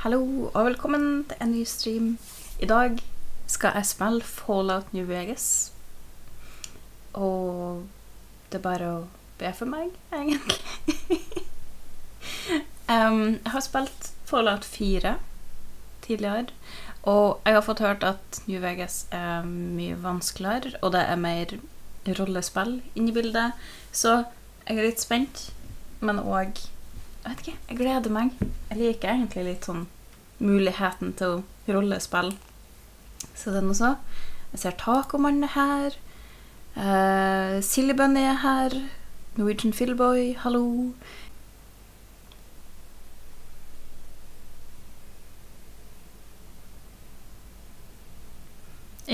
Hallo og velkommen til en ny stream. I dag skal jeg spille Fallout New Vegas. Og det er bare å be for meg, egentlig. Jeg har spilt Fallout 4 tidligere, og jeg har fått hørt at New Vegas er mye vanskeligere, og det er mer rollespill inni bildet. Så jeg er litt spent, men også jeg vet ikke, jeg gleder meg. Jeg liker egentlig litt sånn muligheten til å rollespill. Så den også. Jeg ser tacomannen er her. Sillebønn er her. Norwegian Fillboy, hallo.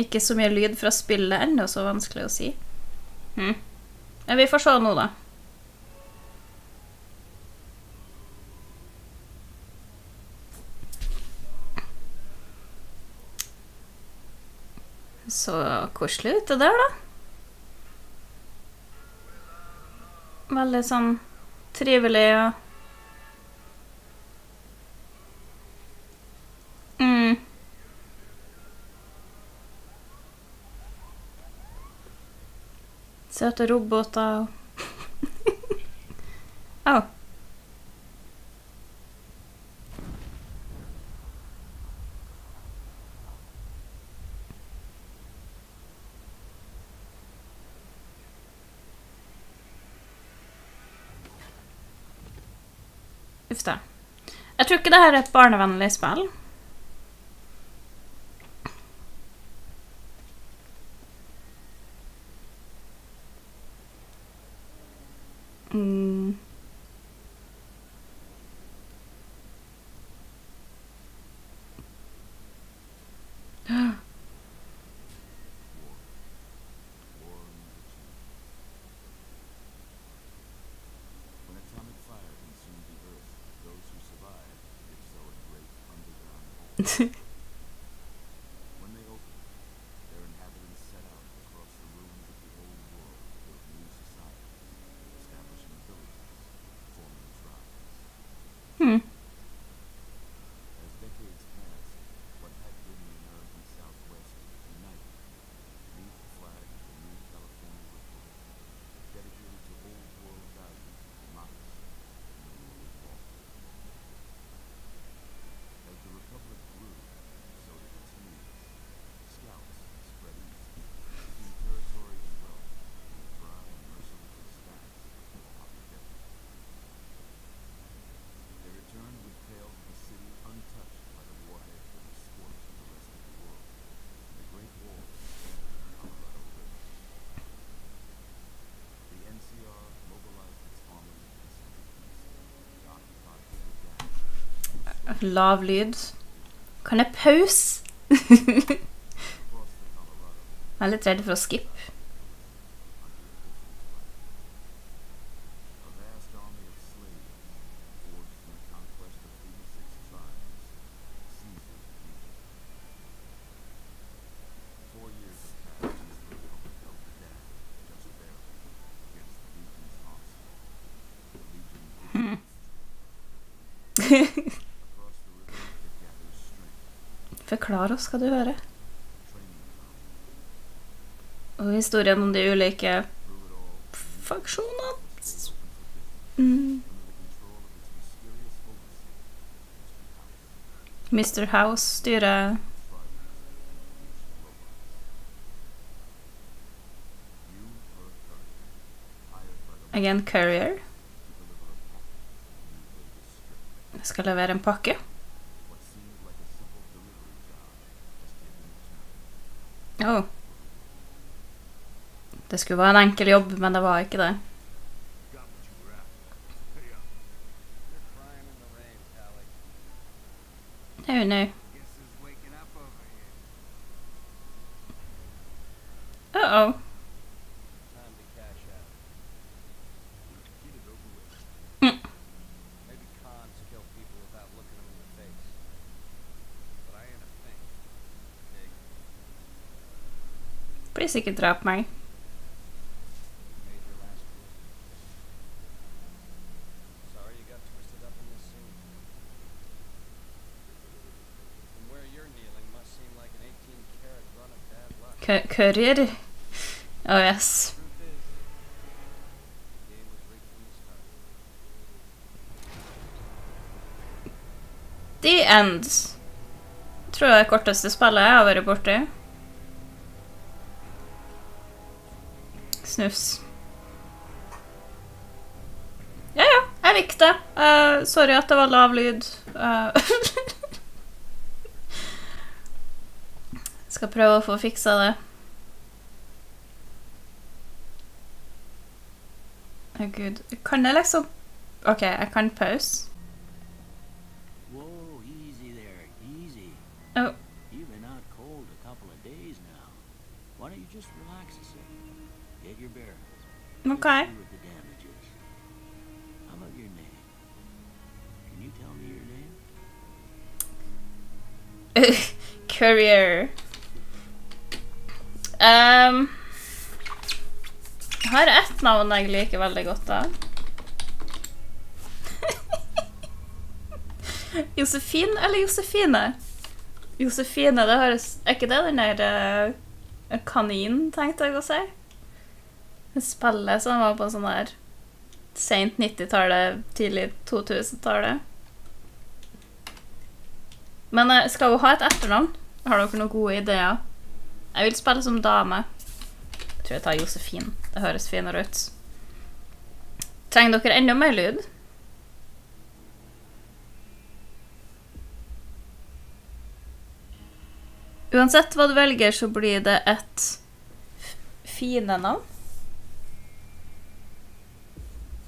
Ikke så mye lyd fra spillet ennå, så vanskelig å si. Men vi får se nå da. Så koselig ute der da. Veldig sånn trivelig og... Søte roboter og... Åh. Jeg tror ikke det her er et barnevennlig spill. When they opened, their inhabitants set out across the ruins of the old world to build new societies, establishing villages, forming tribes. As decades passed, what had been the American Southwest united, beneath the flag of the New California Republic, dedicated to old world values, democracy, and the rule of law. As the Republic grew, so did its news. Scouts spread east, seeking territory and wealth, with dry and merciless stacks of pocket deserts. They returned with tales of a city untouched by the warheads that had scorched the rest of the world, and the Great Wall of the Colorado River. The NCR mobilized its armies in the Pacific East, the occupied Hoover Dam. Lav lyd. Kan jeg pause? Jeg er litt redd for å skippe. Forklar oss, skal du høre. Og historien om de ulike funksjonene. Mr House styrer... Again, courier. Jeg skal levere en pakke. Åh. Det skulle være en enkel jobb, men det var ikke det. Oh no. Uh-oh. Please ikke drap meg. Courier? Oh yes. The End. Tror jeg er det korteste spillet jeg har vært borte. Snufs. Ja, ja, jeg likte det. Sorry at det var lav lyd. Skal prøve å få fiksa det. Å gud, kan jeg liksom... Ok, jeg kan pause. Whoa, easy there, easy. Oh. You've been out cold a couple of days now. Why don't you just relax a second? Get your bearings. Okay. With the damages. How about your name? Can you tell me your name? Courier. Jeg har ett navn jeg liker veldig godt da. Josephine eller Josefine? Josefine, det høres... Er ikke det den der kanin, tenkte jeg å si? En spille som var på sånn der sent 90-tallet, tidlig 2000-tallet. Men skal hun ha et etternavn? Har dere noen gode ideer? Jeg vil spille som dame. Jeg tror jeg tar Josefine. Det høres finere ut. Trenger dere enda mer lyd? Uansett hva du velger, så blir det et fine navn.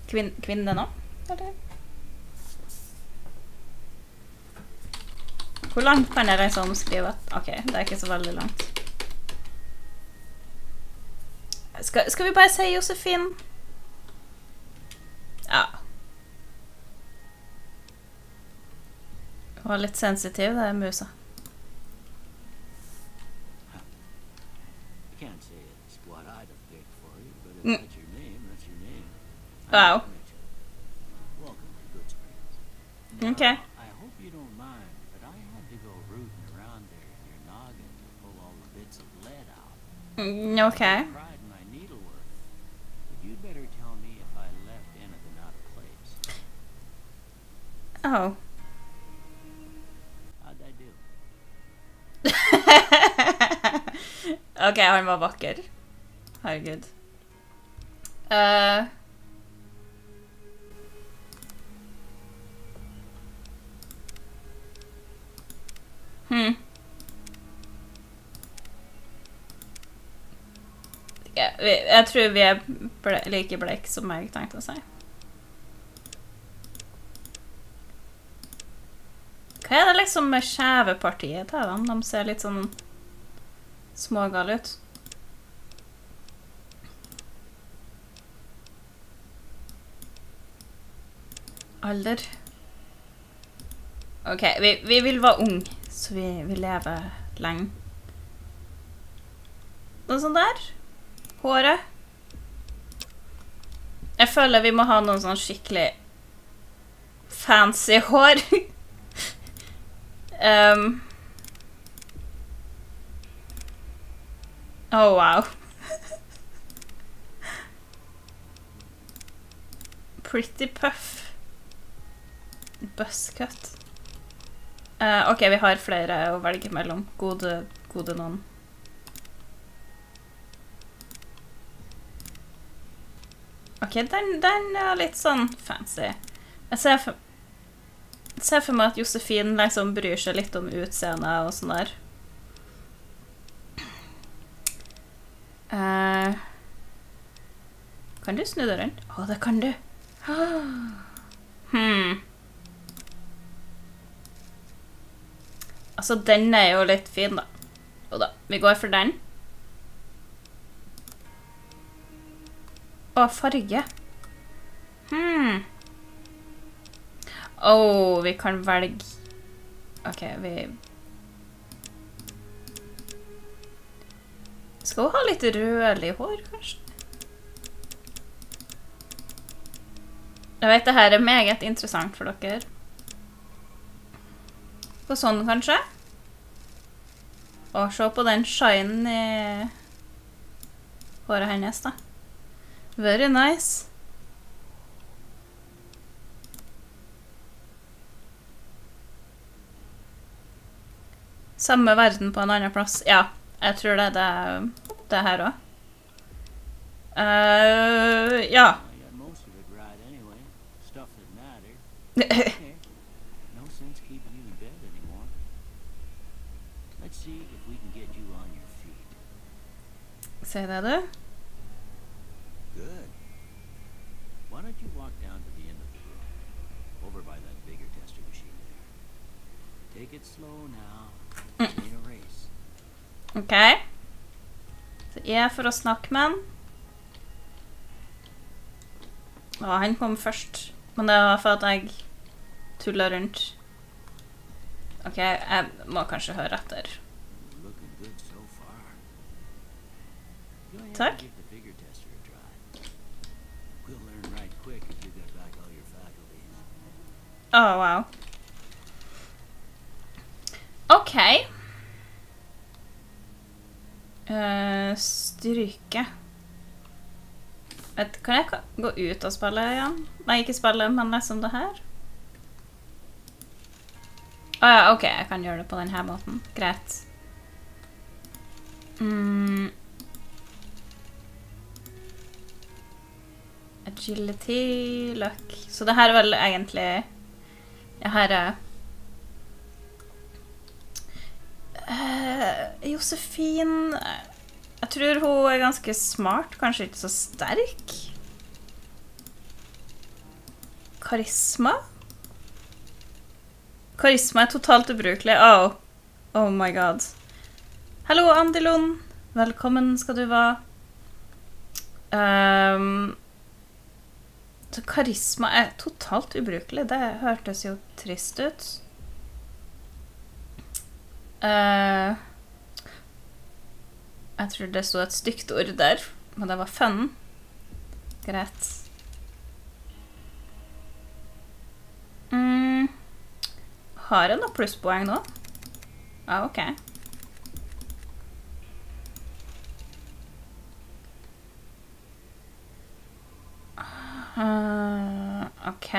Kvinnenavn, eller? Hvor langt kan jeg reise omskrivet? Ok, det er ikke så veldig langt. Skal vi bare si Josefine? Ja. Hun var litt sensitiv, det er musa. Wow. Ok. Ok. Oh. How'd I do? Ok, han var vakker. Herregud. Ja, jeg tror vi er like blek som jeg tenkte å si. Hva er det liksom med skjevepartiet her da? De ser litt sånn smågale ut. Alder. Ok, vi vil være ung, så vi lever lenge. Noe sånt der. Håret. Jeg føler vi må ha noen sånn skikkelig fancy hår. Oh wow. Pretty puff. Buzzcut. Ok, vi har flere å velge mellom. Gode noen. Ok, den er litt sånn fancy. Jeg ser for... Se for meg at Josefine liksom bryr seg litt om utseende og sånn der. Kan du snu deg rundt? Å, det kan du. Altså, den er jo litt fin da. Og da, vi går for den. Å, farge. Åh, vi kan velge... Ok, vi... Skal hun ha litt rødlig hår, kanskje? Jeg vet, dette er meget interessant for dere. På sånn, kanskje? Å, Og se på den shinen i håret hennes da. Very nice. Samme verden på en annen plass. Ja, jeg tror det er det her også. Ja. Se det du? Ok. Så jeg er for å snakke med han. Å, han kom først. Men det var for at jeg tullet rundt. Ok, jeg må kanskje høre etter. Takk. Å, wow. Ok. Styrke. Kan jeg gå ut og spille igjen? Nei, ikke spille, men liksom det her. Å ja, ok, jeg kan gjøre det på denne måten. Greit. Agility, luck. Så det her er vel egentlig... Det her er... Josephine... Jeg tror hun er ganske smart, kanskje ikke så sterk. Karisma? Karisma er totalt ubrukelig. Oh, oh my god. Hallo, Andilon. Velkommen skal du være. Så karisma er totalt ubrukelig. Det hørtes jo trist ut. Jeg tror det stod et stygt ord der, men det var fun. Greit. Har jeg noen plusspoeng nå? Ja, ok. Ok.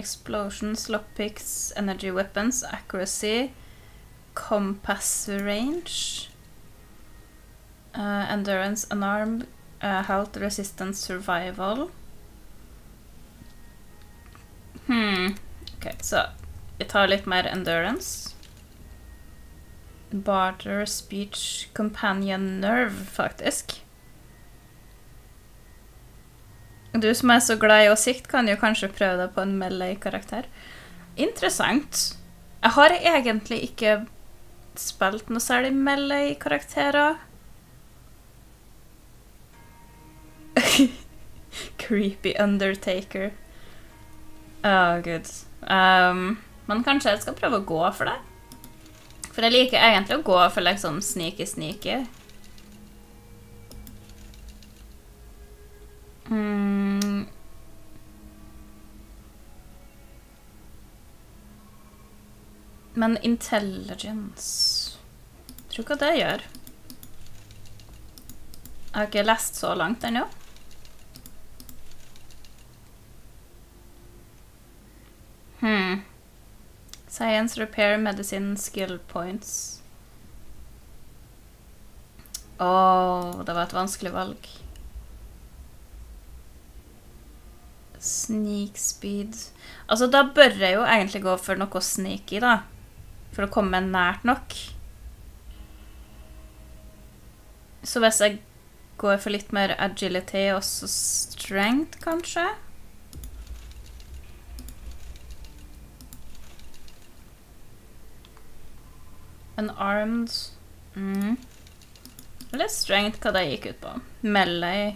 Explosions, lockpicks, energy weapons, accuracy, compass range... endurance, unarmed, health, resistance, survival. Ok, så jeg tar litt mer endurance. Barter, speech, companion, nerve, faktisk. Du som er så glad i å sikt kan jo kanskje prøve det på en melee-karakter. Interessant. Jeg har egentlig ikke spilt noe særlig melee-karakterer. Creepy Undertaker. Åh, gud. Men kanskje jeg skal prøve å gå for det? For jeg liker egentlig å gå for liksom sneaky. Men intelligence... Jeg tror ikke det gjør. Jeg har ikke lest så langt ennå. Science, repair, medicine, skill points. Åh, det var et vanskelig valg. Sneak speed. Altså, da bør jeg jo egentlig gå for noe å sneak i, da. For å komme nært nok. Så hvis jeg går for litt mer agility, også strength, kanskje? Unarmed. Litt strengt hva det gikk ut på. Melee.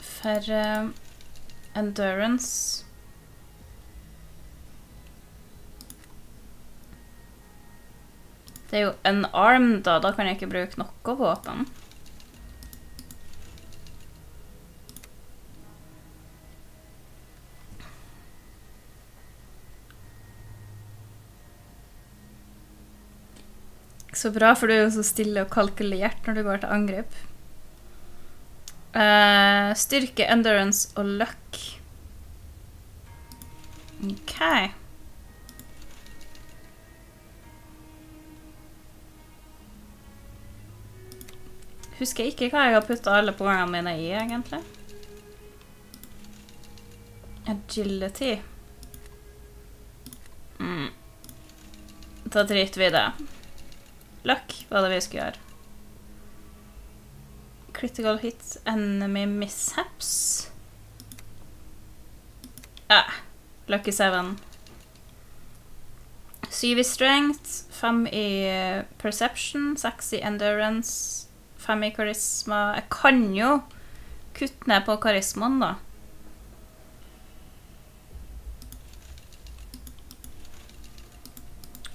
Færre. Endurance. Det er jo unarmed da. Da kan jeg ikke bruke noe våpen. så bra, for du er jo så stille og kalkulert når du går til angrep. Styrke, endurance og luck. Ok. Husker jeg ikke hva jeg har puttet alle poengene mine i, egentlig. Agility. Da driter vi det. Luck, hva det vi skal gjøre. Critical hits, enemy mishaps. Lucky 7. 7 i strength, 5 i perception, 6 i endurance, 5 i karisma. Jeg kan jo kutte ned på karismaen da.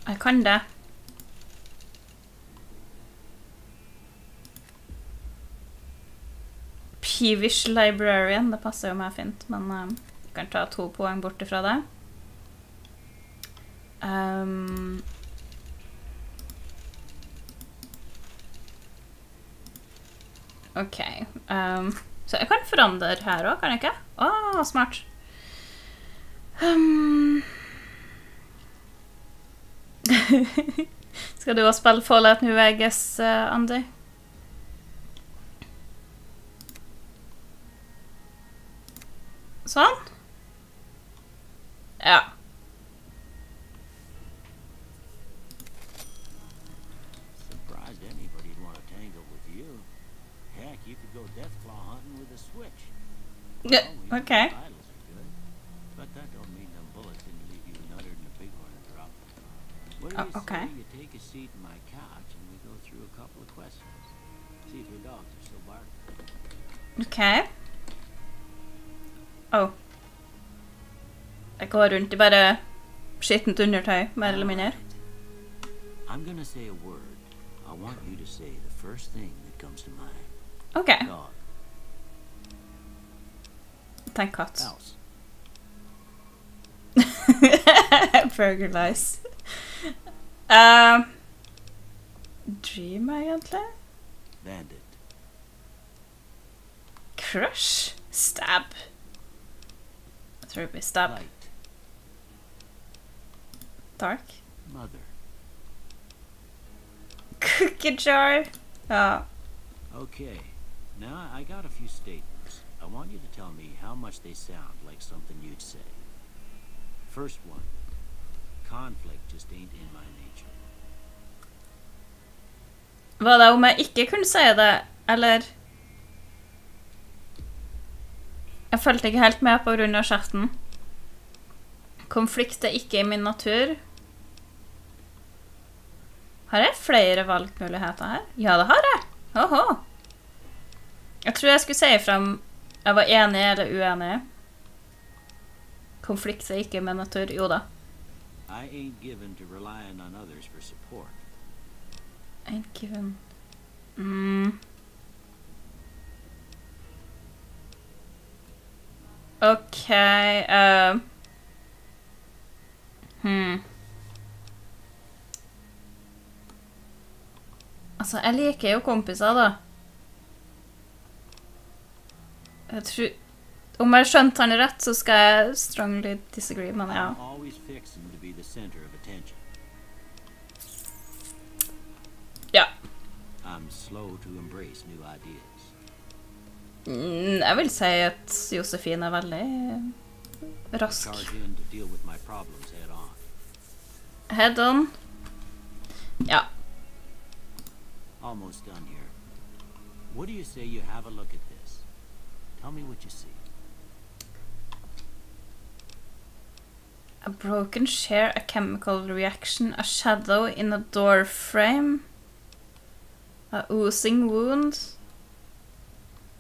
Jeg kan det. Peavish librarian, det passer jo meg fint, men jeg kan ta 2 poeng bort ifra det. Ok, så jeg kan forandre her også, kan jeg ikke? Smart. Skal du også spille Fallout New Vegas, Andy? Sånn? Ja. Okay. Okay. Okay. Jeg går rundt i bare skittent undertøy, mer eller mindre. I'm gonna say a word. I want you to say the first thing that comes to mind. Okay. Tenk katt. Burgerize. Dream, egentlig? Bandit. Crush? Stab. Jeg tror det blir stab. Light. Dark. Mother. Cookie jar. Okay. Now I got a few statements. I want you to tell me how much they sound like something you'd say. First one. Conflict just ain't in my nature. Var det om jeg ikke kunne si det, eller? Jeg følte ikke helt med på grunn av skjerten. Konflikt er ikke i min natur. Har jeg flere valgmuligheter her? Ja, det har jeg. Oho. Jeg tror jeg skulle si frem jeg var enig eller uenig. Konflikt er ikke i min natur. Jo da. I ain't given to relying on others for support. Ain't given. Okay, Altså, jeg liker jo kompiser, da. Jeg tror... Om jeg skjønte han rett, så skal jeg strongly disagree, men ja. Ja. Jeg vil si at Josephine er veldig rask. Head on. Ja. Almost done here. What do you say you have a look at this? Tell me what you see. A broken share, a chemical reaction, a shadow in a door frame, a oozing wound,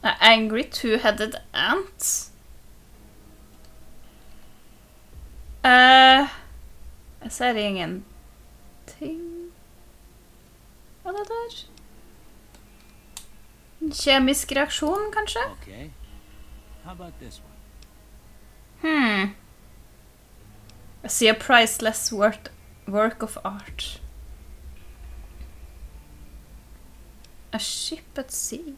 an angry two-headed ant. Jeg ser ingenting av det der. En kjemisk reaksjon, kanskje? Okay. How about this one? I see a priceless work of art. A ship at sea.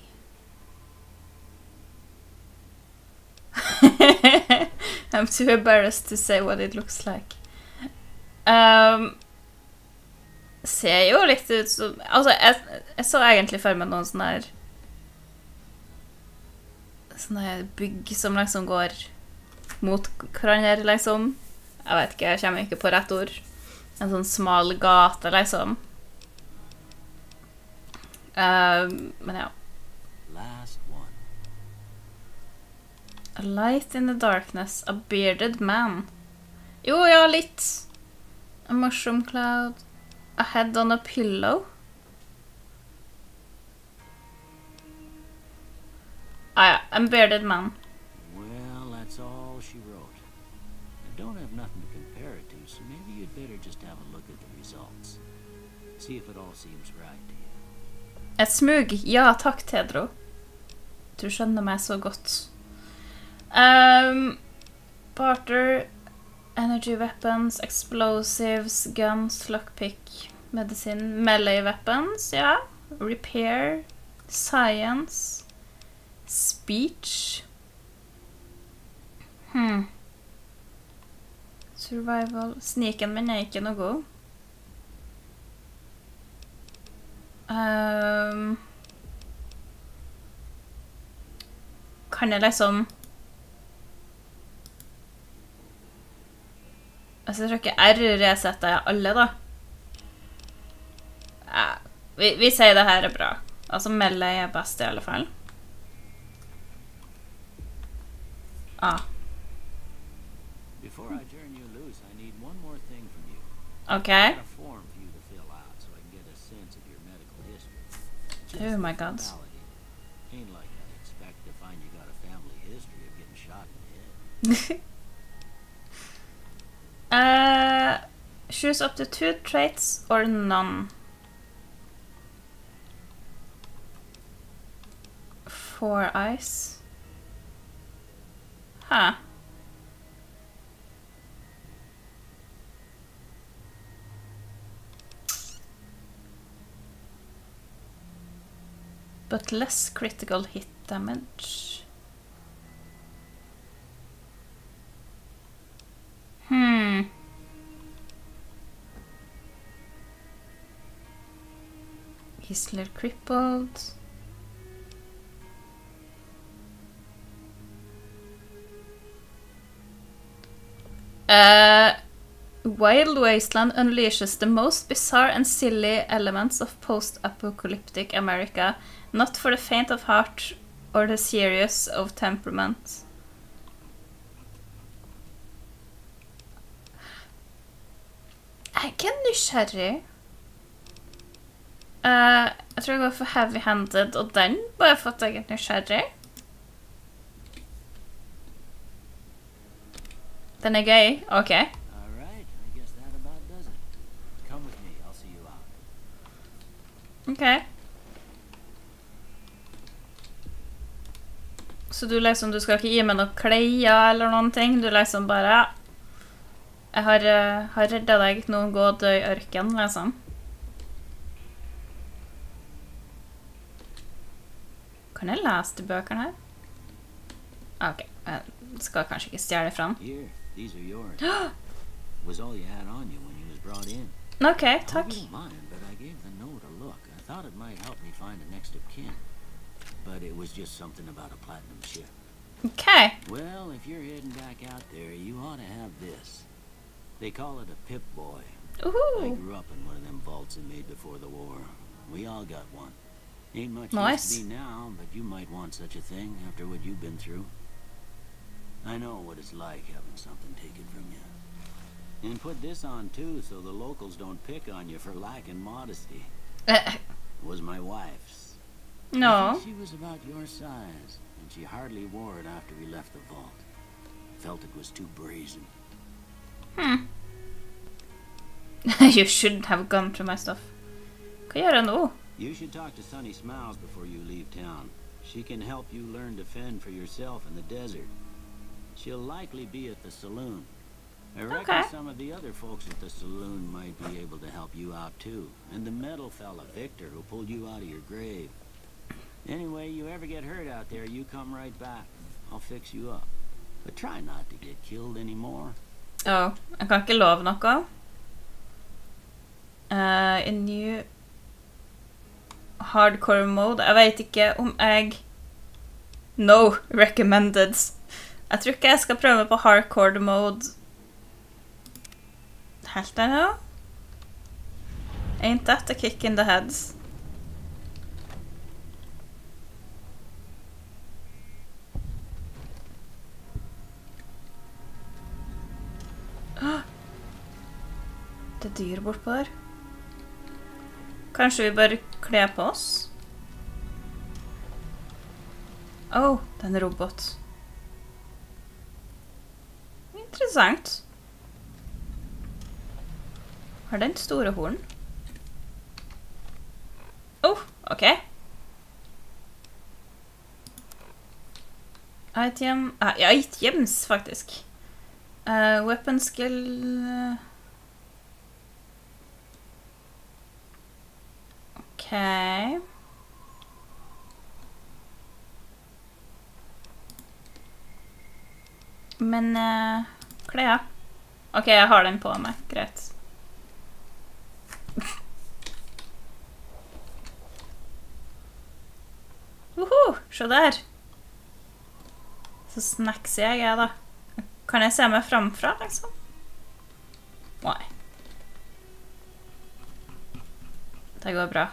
I'm too embarrassed to say what it looks like. Ser jo litt ut som... Altså, jeg så egentlig for meg noen sånne her... Sånne her bygg som liksom går mot hverandre, liksom. Jeg vet ikke, jeg kommer ikke på rett ord. En sånn smal gate, liksom. Men ja. A light in the darkness. A bearded man. Jo, ja, litt. A mushroom cloud. A head on a pillow. Ah, yeah, a bearded man. Well, that's all she wrote. I don't have nothing to compare it to, so maybe you'd better just have a look at the results. See if it all seems right to you. Et smug. Ja, takk, Tedro. Du skjønner meg så godt. Barter, energy weapons, explosives, guns, lockpick, medicine, melee weapons, ja, repair, science, speech, survival, sneaken min er ikke noe god. Kan jeg liksom... Altså, jeg tror ikke R-resetter jeg alle, da. Ja, vi sier det her er bra. Altså, melee er best i alle fall. Ah. Ok. Oh my god. Choose up to 2 traits or none. Four eyes. Huh. But less critical hit damage. Hisler crippled. Wild Wasteland unleashes the most bizarre and silly elements of post-apocalyptic America, not for the faint of heart or the serious of temperament. Jeg er ikke nysgjerrig. Jeg tror jeg går for heavy-handed, og den bare for at jeg er nysgjerrig. Den er gøy, ok. Ok. Så du liksom, du skal ikke gi meg noen kleier eller noen ting, du liksom bare... Jeg har reddet deg noen gå og dø i ørken, liksom. Kan jeg lese de bøkene her? Ok, jeg skal kanskje ikke stjele fram. Ok, takk. Ok. They call it a Pip-Boy. I grew up in one of them vaults they made before the war. We all got one. Ain't much use to me now, but you might want such a thing after what you've been through. I know what it's like having something taken from you. And put this on too, so the locals don't pick on you for lacking modesty. It was my wife's. No. She was about your size, and she hardly wore it after we left the vault. Felt it was too brazen. You shouldn't have gone through my stuff. Hva gjør jeg nå? You should talk to Sunny Smiles before you leave town. She can help you learn to fend for yourself in the desert. She'll likely be at the saloon. I reckon some of the other folks at the saloon might be able to help you out too. And the metal fella Victor who pulled you out of your grave. Anyway, you ever get hurt out there, you come right back. I'll fix you up. But try not to get killed anymore. Oh, jeg kan ikke love noe. In new hardcore mode. Jeg vet ikke om jeg... No recommended. Jeg tror ikke jeg skal prøve på hardcore mode. Helt der nå. Ain't that a kick in the heads? Det er dyr bortpå der. Kanskje vi bare kler på oss? Åh, det er en robot. Interessant. Har den store horn? Åh, ok. Items, faktisk. Weapon skill... Okay. Men klær. Ok, jeg har den på meg. Greit. Woho! Se der! Så snacks jeg er da. Kan jeg se meg framfra, liksom? Nei. Det går bra.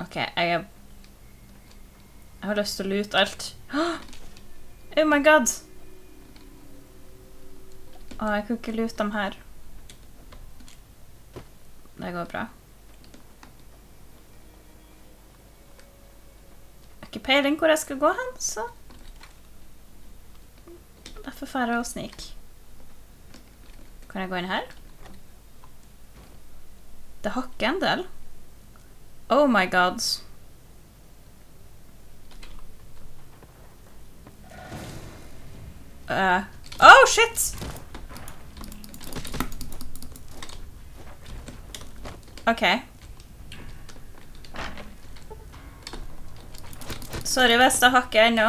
Ok, jeg har lyst til å lute alt. Oh my god! Åh, jeg kan ikke lute dem her. Det går bra. Jeg har ikke peiling hvor jeg skal gå hen, så... Derfor færre å snike. Kan jeg gå inn her? Det hakker en del. Oh my god. Oh shit! Ok. Sorry hvis det hakker ennå.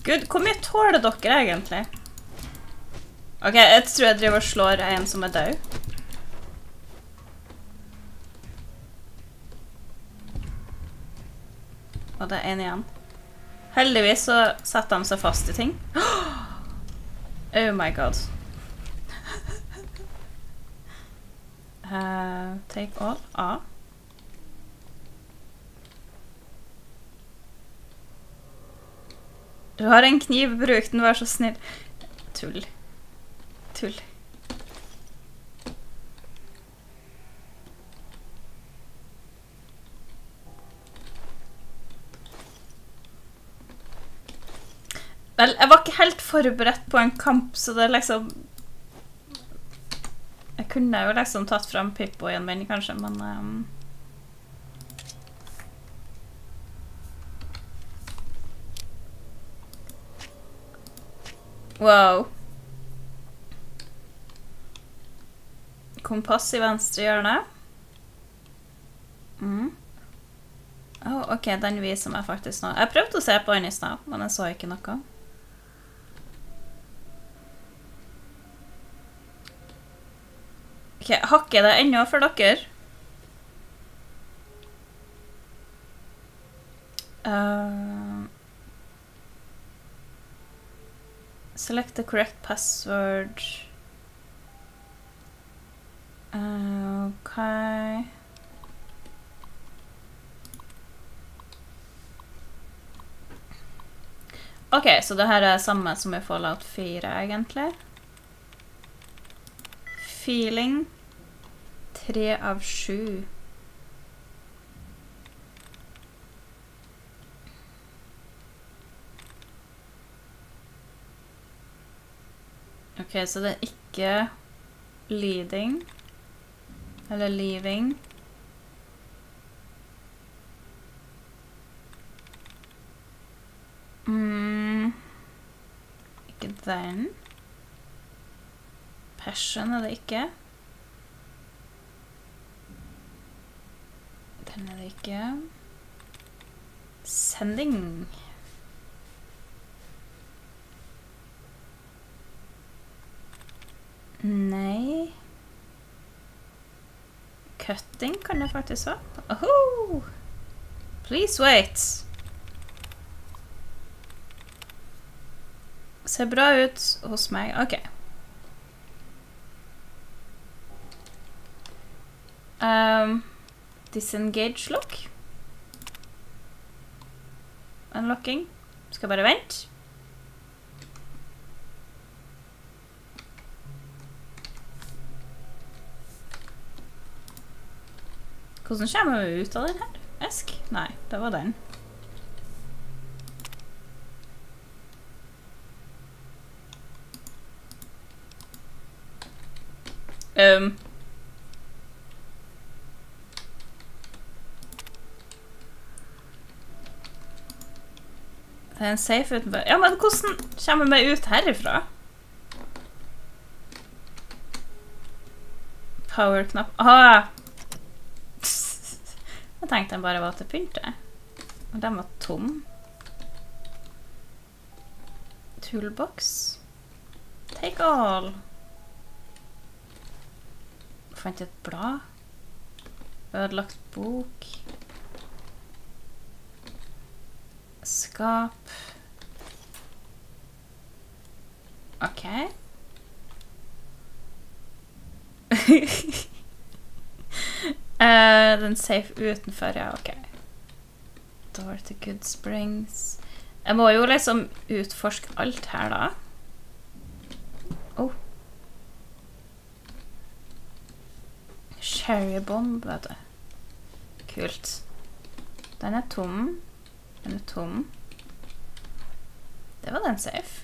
Gud, hvor mye tåler dere egentlig? Ok, jeg tror jeg driver og slår en som er død. Og det er en igjen. Heldigvis så setter de seg fast i ting. Oh my god. Take all. Ah. Du har en kniv, bruk den, vær så snill. Tull. Tull. Vel, jeg var ikke helt forberedt på en kamp, så det er liksom... Jeg kunne jo liksom tatt frem Pip-Boy igjen, men kanskje, men... Wow. Kompass i venstre hjørne. Åh, ok, den viser meg faktisk nå. Jeg prøvde å se på den i snart, men jeg så ikke noe. Ok, hakker det ennå for dere? Select the correct password. Okay. Ok, så det her er samme som i Fallout 4 egentlig. Feeling 3 av 7. Ok, så det er ikke leading, eller leaving. then passion er det ikke. Den er det ikke. Sending. Nei. Cutting kan jeg faktisk ha. Oho! Please wait! Ser bra ut hos meg. Ok. Disengage lock. Unlocking. Skal bare vente. Hvordan kommer vi ut av den her? Esk? Nei, det var den. Det er en safe utenfor. Ja, men hvordan kommer vi ut herifra? Power-knapp. Ah! Jeg tenkte den bare var til pynte. Og den var tom. Toolbox. Take all. Fant et blad. Ødelagt bok. Skap. Ok. Den safe utenfor, ja, ok. Door to Good Springs. Jeg må jo liksom utforske alt her da. Oh. Cherrybomb, vet du. Kult. Den er tom. Den er tom. Det var den safe.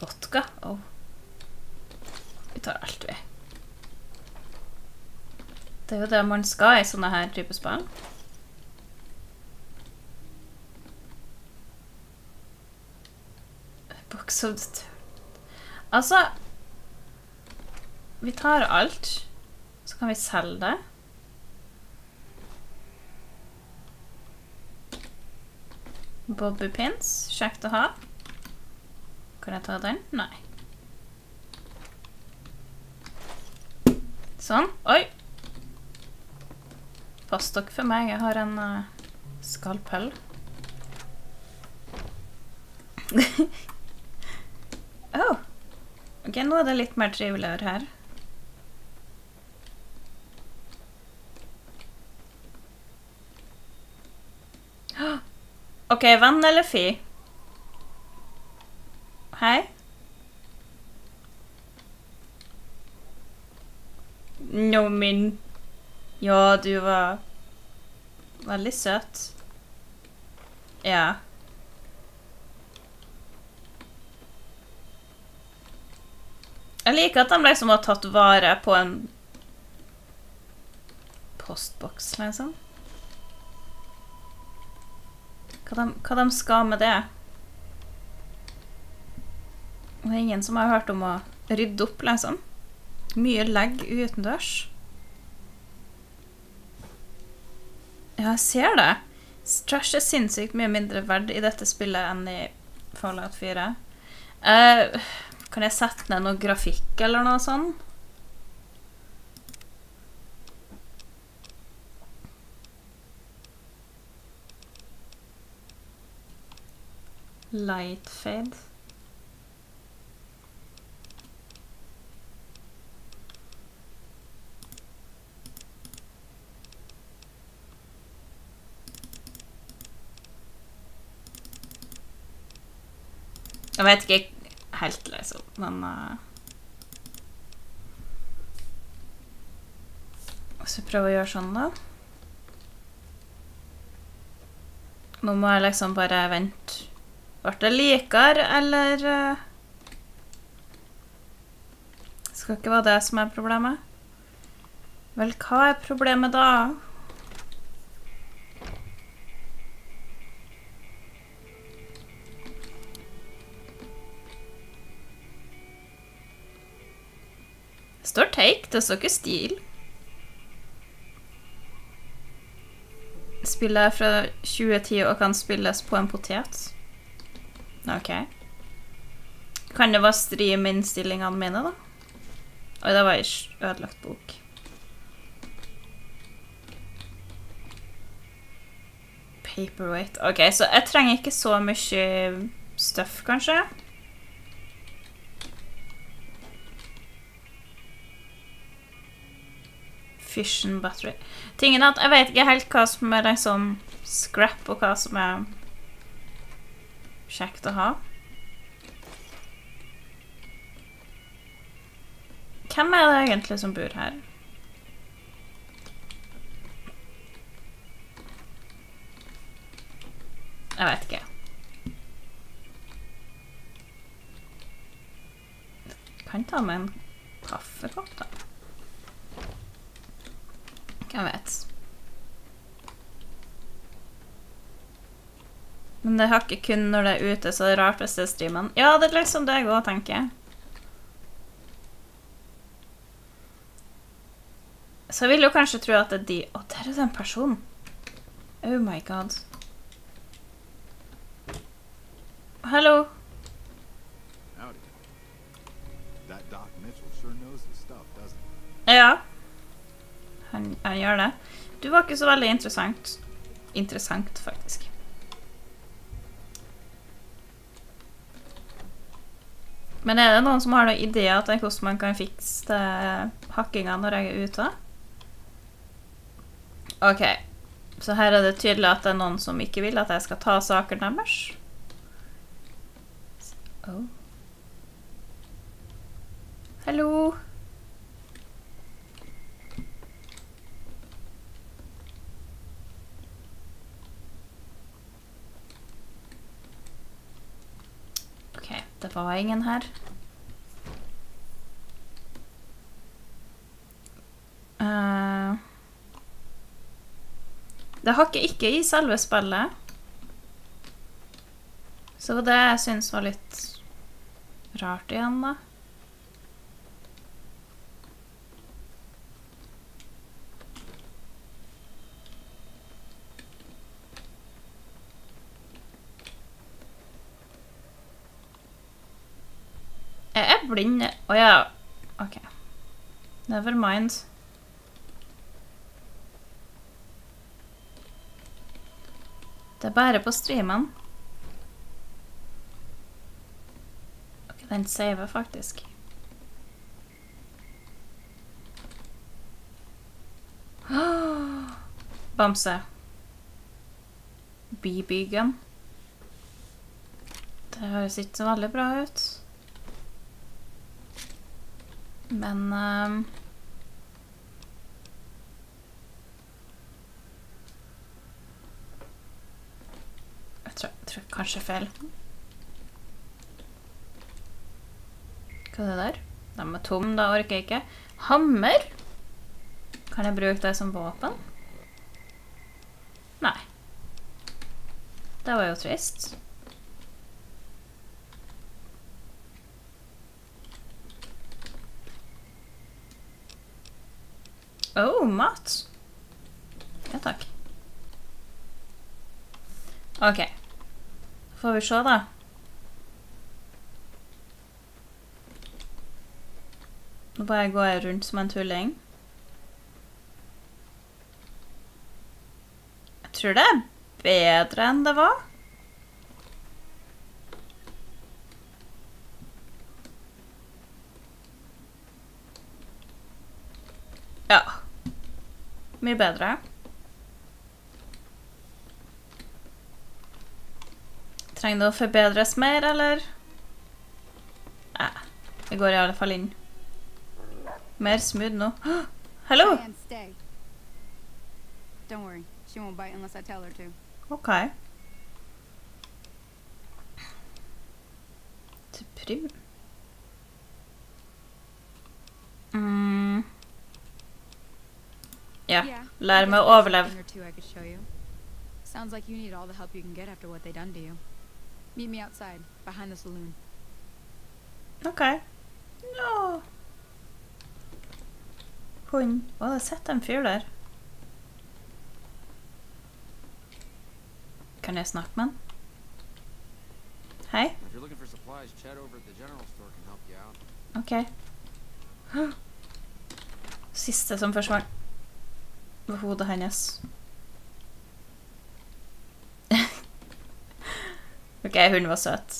Vodka, oh. Vi tar alt vi. Det er jo det man skal i sånne her type spill. Box of the turn. Altså, vi tar alt, så kan vi selge det. Bobby pins, kjekt å ha. Kan jeg ta den? Nei. Sånn, oi! Pass dere for meg, jeg har en skalpell. Oh! Ok, nå er det litt mer triveligere her. Ok, venn eller fi? Hei? Nå min. Ja, du var veldig søt. Ja. Jeg liker at de liksom har tatt vare på en postboks, liksom. Hva de skal med det? Det er ingen som har hørt om å rydde opp, liksom. Mye legg utendørs. Ja, jeg ser det. Trash er sinnssykt mye mindre verd i dette spillet enn i Fallout 4. Kan jeg sette ned noe grafikk eller noe sånt? Light fade. Jeg vet ikke helt, liksom, men så prøv å gjøre sånn da. Nå må jeg liksom bare vente. Ble det likere, eller skal ikke være det som er problemet? Vel, hva er problemet da? Det står take, det står ikke stil. Spillet er fra 2010 og kan spilles på en potet. Ok. Kan det være stri med innstillingene mine da? Oi, det var en ødelagt bok. Paperweight. Ok, så jeg trenger ikke så mye stuff, kanskje. Fission battery. Tingen er at jeg vet ikke helt hva som er liksom scrap og hva som er kjekt å ha. Hvem er det egentlig som bor her? Jeg vet ikke. Jeg kan ta med en kaffekopp da. Hvem vet. Men det har ikke kun når det er ute, så det er rart hvis det er streamen. Ja, det er liksom det jeg går og tenker. Så jeg vil jo kanskje tro at det er de... Å, der er det en person. Oh my god. Hello. Howdy. That Doc Mitchell sure knows his stuff, doesn't he? Ja. Han gjør det. Du var ikke så veldig interessant. Interessant, faktisk. Men er det noen som har noen ideer til hvordan man kan fikse hakkingen når jeg er ute? Ok, så her er det tydelig at det er noen som ikke vil at jeg skal ta saker deres. Oh. Hallo? Ok, det var ingen her. Det hakker ikke i selve spillet. Så det jeg synes var litt rart igjen da. Jeg er blind. Åja, ok. Never mind. Det er bare på streamen. Ok, den saver faktisk. Bamse. BB-gun. Det høres ikke så veldig bra ut. Men... Jeg tror kanskje feil. Hva er det der? De er tom, da orker jeg ikke. Hammer? Kan jeg bruke det som våpen? Nei. Det var jo trist. Åh, mat. Ja, takk. Ok. Får vi se da. Nå bare går jeg rundt som en tulling. Jeg tror det er bedre enn det var. Ja. Mye bedre. Trenger det å forbedres mer, eller? Nei, det går i alle fall inn. Mer smooth nå. Hallo! Ok. Til prim. Ja, lær meg å overleve. Sounds like you need all the help you can get after what they done to you. Meet me outside, behind the saloon. Ok. No. hund. Å, det sitter en fyr der. Kan jeg snakke med han? Hei? Ok. Siste som forsvant var hodet hennes. Ok, hunden var søt.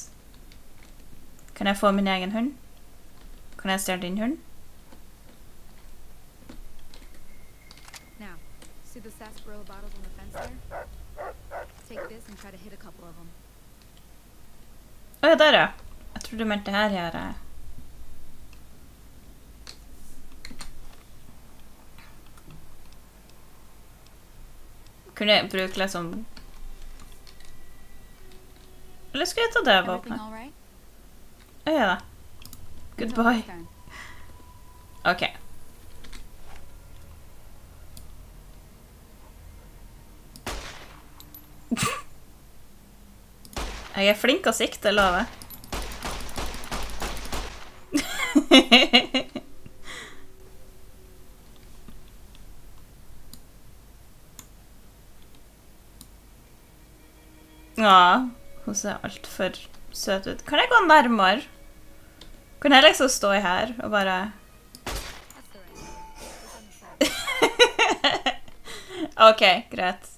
Kan jeg få min egen hund? Kan jeg stjele din hund? Now, see the sarsaparilla bottles on the fence there? Take this and try to hit a couple of them. Åja, der ja. Jeg tror du mente her gjør jeg. Kunne jeg bruke liksom... Eller skulle jeg ta det våpenet? Åja da. Goodbye. Ok. Jeg er flink å sikte, lover. Ja, hun ser alt for søt ut. Kan jeg gå nærmere? Kan jeg liksom stå her og bare... Ok, greit.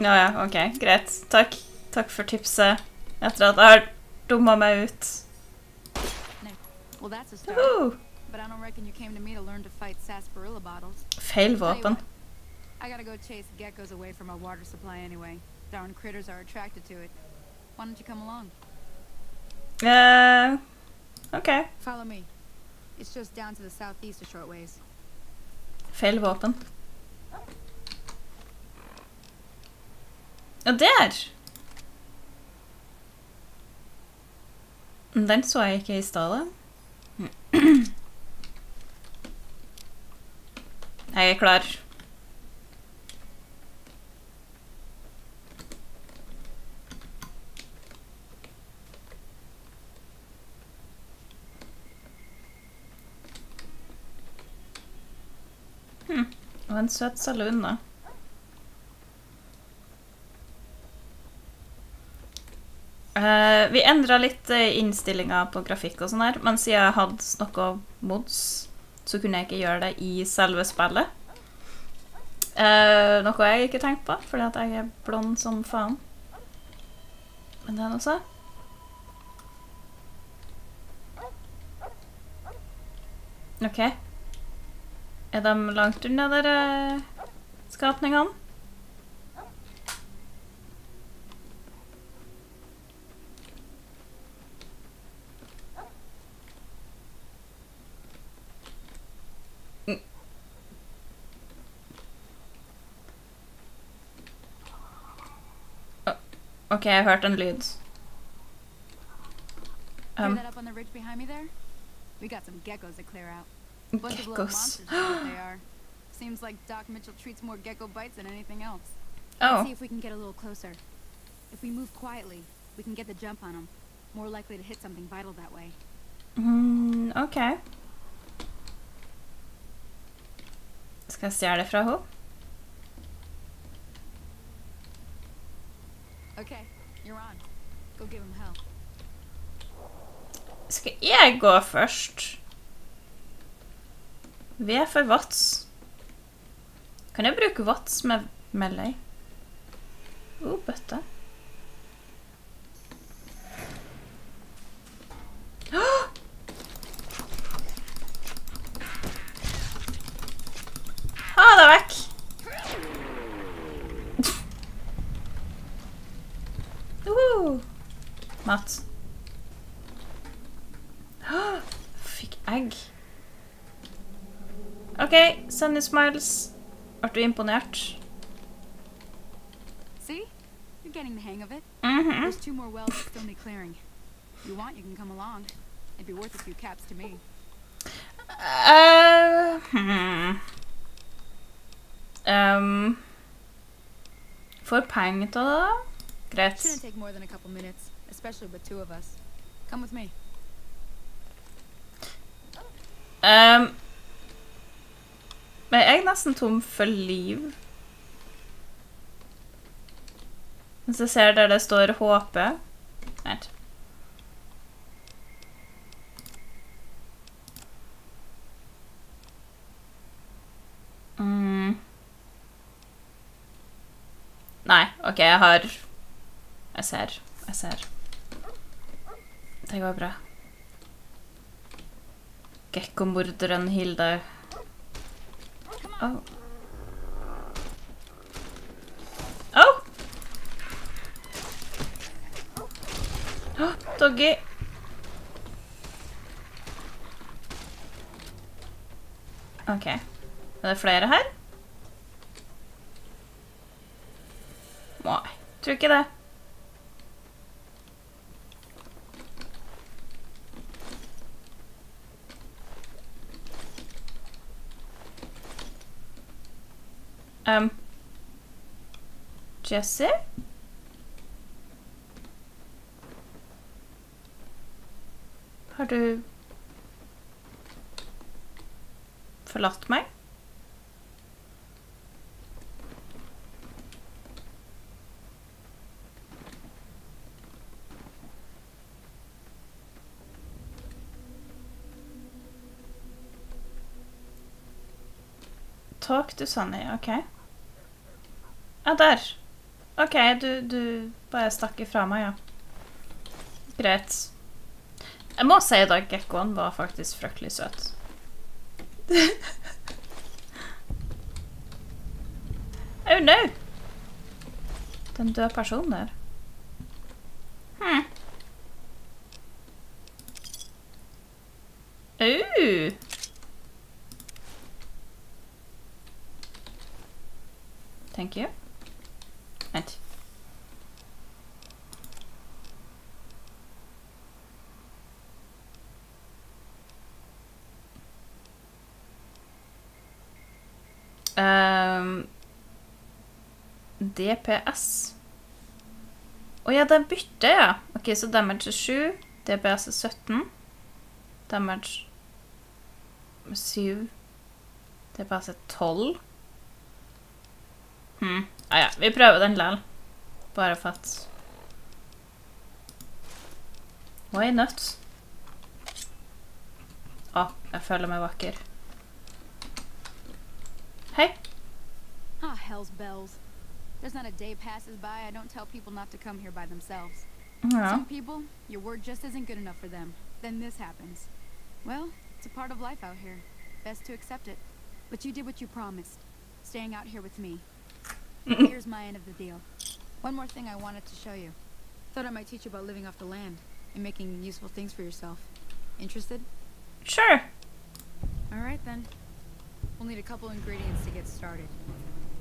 Ja, ok, greit. Takk. Takk for tipset. Etter at jeg har dummet meg ut. Woohoo! But I don't reckon you came to me to learn to fight sarsaparilla bottles. Fail weapon. I gotta go chase geckos away from our water supply anyway. Darn critters are attracted to it. Why don't you come along? Okay. Follow me. It's just down to the southeast a short ways. Fail weapon. Og der! Den så jeg ikke i stedet. Jeg er klar. Og en søt saloon da. Vi endret litt innstillinger på grafikk og sånn her, men siden jeg hadde noen mods, så kunne jeg ikke gjøre det i selve spillet. Noe jeg ikke tenkte på, fordi at jeg er blond som faen. Men det er noe så. Ok. Er de langt unna der skapningene? Ok, jeg har hørt en lyd. Geckos. Seems like Doc Mitchell treats more gecko bites than anything else. Let's see if we can get a little closer. If we move quietly, we can get the jump on them. More likely to hit something vital that way. Okay. Skal jeg stjele fra henne? Okay, you're on. Go give him hell. Skal jeg gå først? Vi er for VATS. Kan jeg bruke VATS med melding? Bøtte. Det er vekk. Mat. Fikk egg. Ok, Sunny Smiles. Var du imponert? See? You're getting the hang of it. There's two more wells that still need clearing. If you want, you can come along. It'd be worth a few caps to me. Får penger til det da? Greit. It shouldn't take more than a couple minutes, especially with two of us. Come with me. Men jeg er nesten tom for liv. Hvis jeg ser der det står håpe. Her. Nei, ok, jeg ser. Det går bra. Gekko-morderen Hilde. Åh. Åh! Åh, doggy! Ok, er det flere her? Nei, tror ikke det. Jesse? Har du forlatt meg? Talk to Sunny, ok. Ja, der. Ok, du bare stakk ifra meg, ja. Greit. Jeg må si da, Gekkoen var faktisk fryktelig søt. Oh no! Den døde personen der. Thank you. Vent. DPS. Åja, det bytte, ja. Ok, så damage er 7. DPS er 17. Damage 7. DPS er 12. Ja, vi prøver den lel. Bare for at... Oi, nødt. Jeg føler meg vakker. Hei. Ah, hell's bells. There's not a day passes by I don't tell people not to come here by themselves. Some people, your word just isn't good enough for them. Then this happens. Well, it's a part of life out here. Best to accept it. But you did what you promised. Staying out here with me. Here's my end of the deal. One more thing I wanted to show you. Thought I might teach you about living off the land and making useful things for yourself. Interested? Sure. All right then. We'll need a couple ingredients to get started.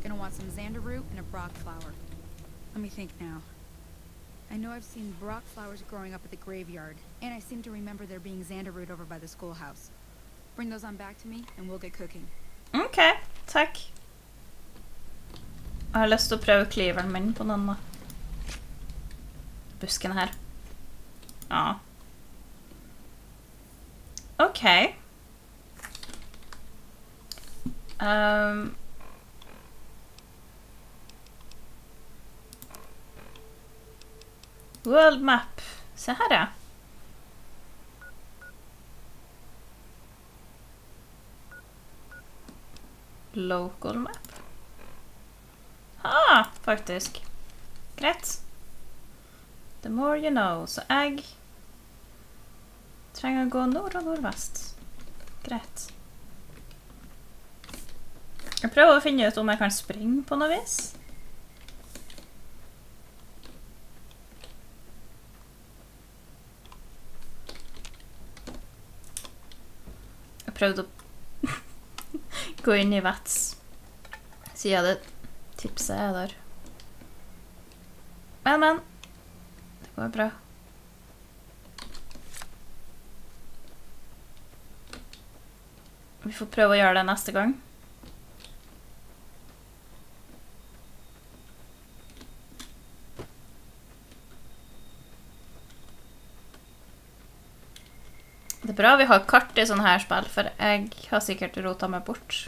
Gonna want some xanderroot and a brock flower. Let me think now. I know I've seen brock flowers growing up at the graveyard, and I seem to remember there being xanderroot over by the schoolhouse. Bring those on back to me, and we'll get cooking. Okay. Takk. Jeg har lyst til å prøve kliveren min på denne busken her. Ja. Ok. World map. Se her, ja. Local map. Ah, faktisk. Greit. The more you know. Så jeg trenger å gå nord og nordvest. Greit. Jeg prøver å finne ut om jeg kan springe på noe vis. Jeg prøvde å gå inn i VATS. Siden det tipset er der. Men. Det går bra. Vi får prøve å gjøre det neste gang. Det er bra vi har kart i sånne her spill, for jeg har sikkert rota meg bort.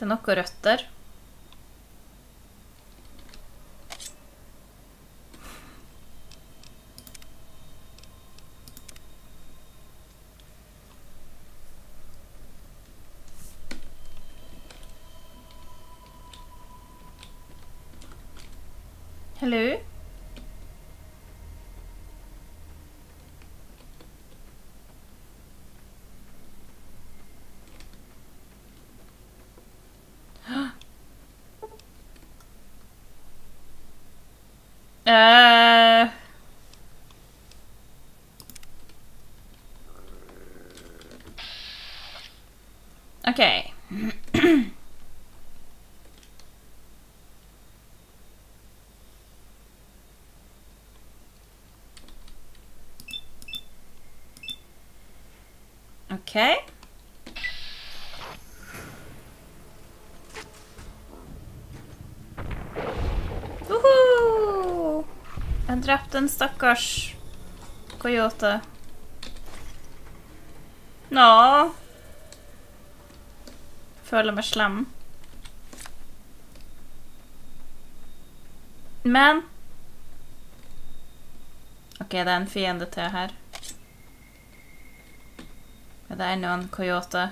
Det er noe røtter. Hello? Okay. Okay. Woohoo! Jeg drepte en stakkars coyote. Nå. Føler meg slem. Men. Ok, det er en fiende til her. Det er enda en coyote.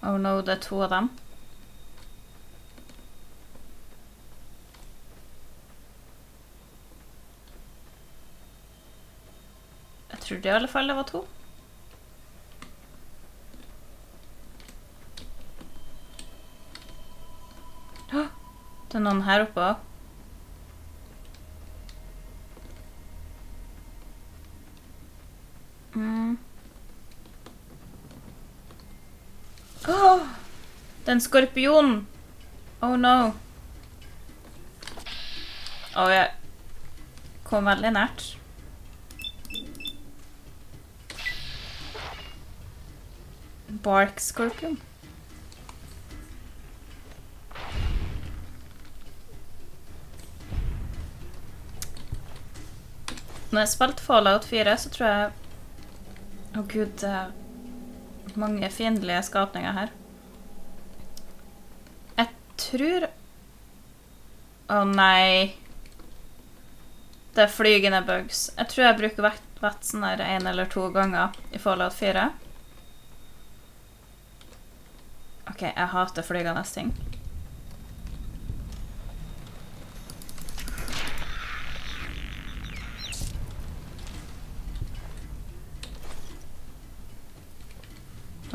Oh no, det er to av dem. Jeg trodde i alle fall det var to. Det er noen her oppe også. Det er en skorpion! Oh no! Åh, jeg kom veldig nært. Bark skorpion. Når jeg spilte Fallout 4, så tror jeg... Åh gud, det er mange fiendelige skapninger her. Tror... Å nei. Det er flygende bugs. Jeg tror jeg bruker VATS'en der en eller to ganger i Fallout 4. Ok, jeg hater flygende ting.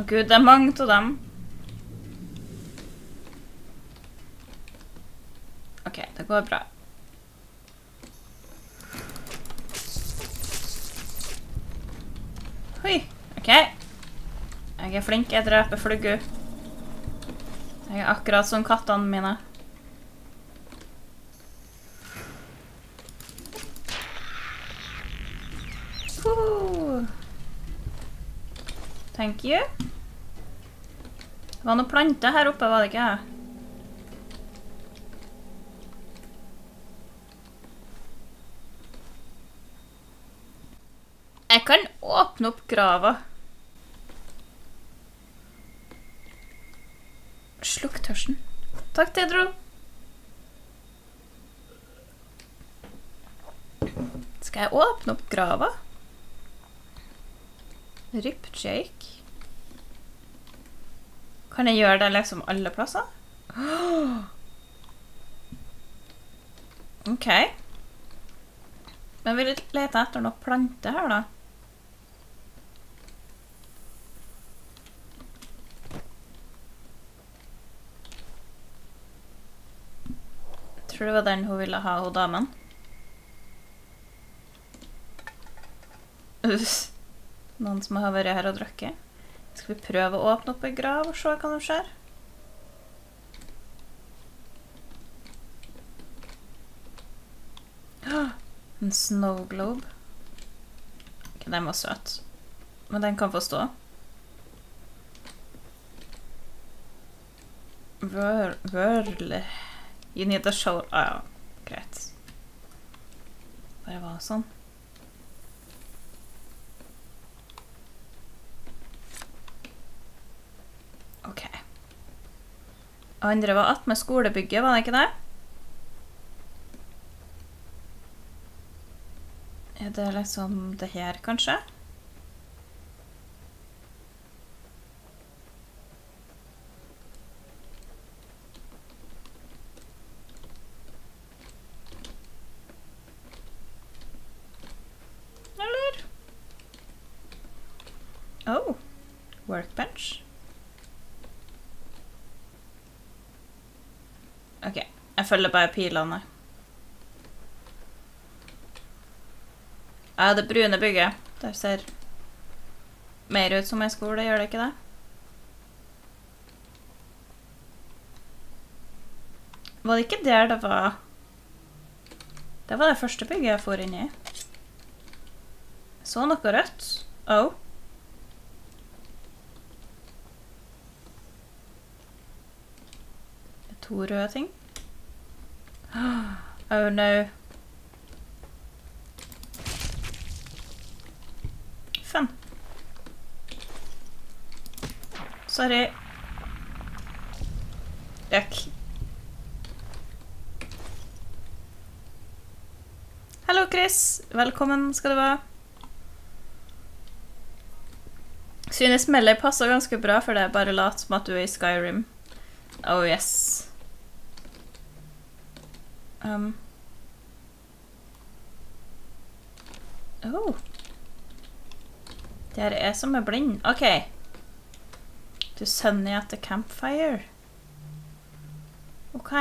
Å gud, det er mange av dem. Ok, det går bra. Oi, ok. Jeg er flink, jeg dreper flugger. Jeg er akkurat som kattene mine. Thank you. Det var noen planter her oppe, var det ikke jeg? Jeg kan åpne opp grava. Slukk tørsten. Takk, Tedro. Skal jeg åpne opp grava? Ripshake. Kan jeg gjøre det liksom alle plasser? Ok. Men vi leter etter noen planter her da. Jeg tror det var den hun ville ha, hun damen. Noen som har vært her og drukket. Skal vi prøve å åpne opp en grav og se hva som skjer? En snow globe. Ok, den var søt. Men den kan få stå. Whirl. You need a shower. Ah, ja, greit. Bare var sånn. Ok. Andre var at med skolebygget, var det ikke det? Er det liksom det her, kanskje? Eller? Oh, workbench. Ok, jeg følger bare pilene. Ja, det brune bygget. Det ser mer ut som en skole, gjør det ikke det? Var det ikke der det var? Det var det første bygget jeg får inn i. Så noe rødt. Åh. Det er to røde ting. Oh no. 5. Sorry. Jøkk. Hallo, Chris. Velkommen skal du være. Synes meldet passer ganske bra, for det er bare lat som at du er i Skyrim. Oh, yes. Oh. Det her er som er blind. Ok. Du sønner at det er campfire. Ok.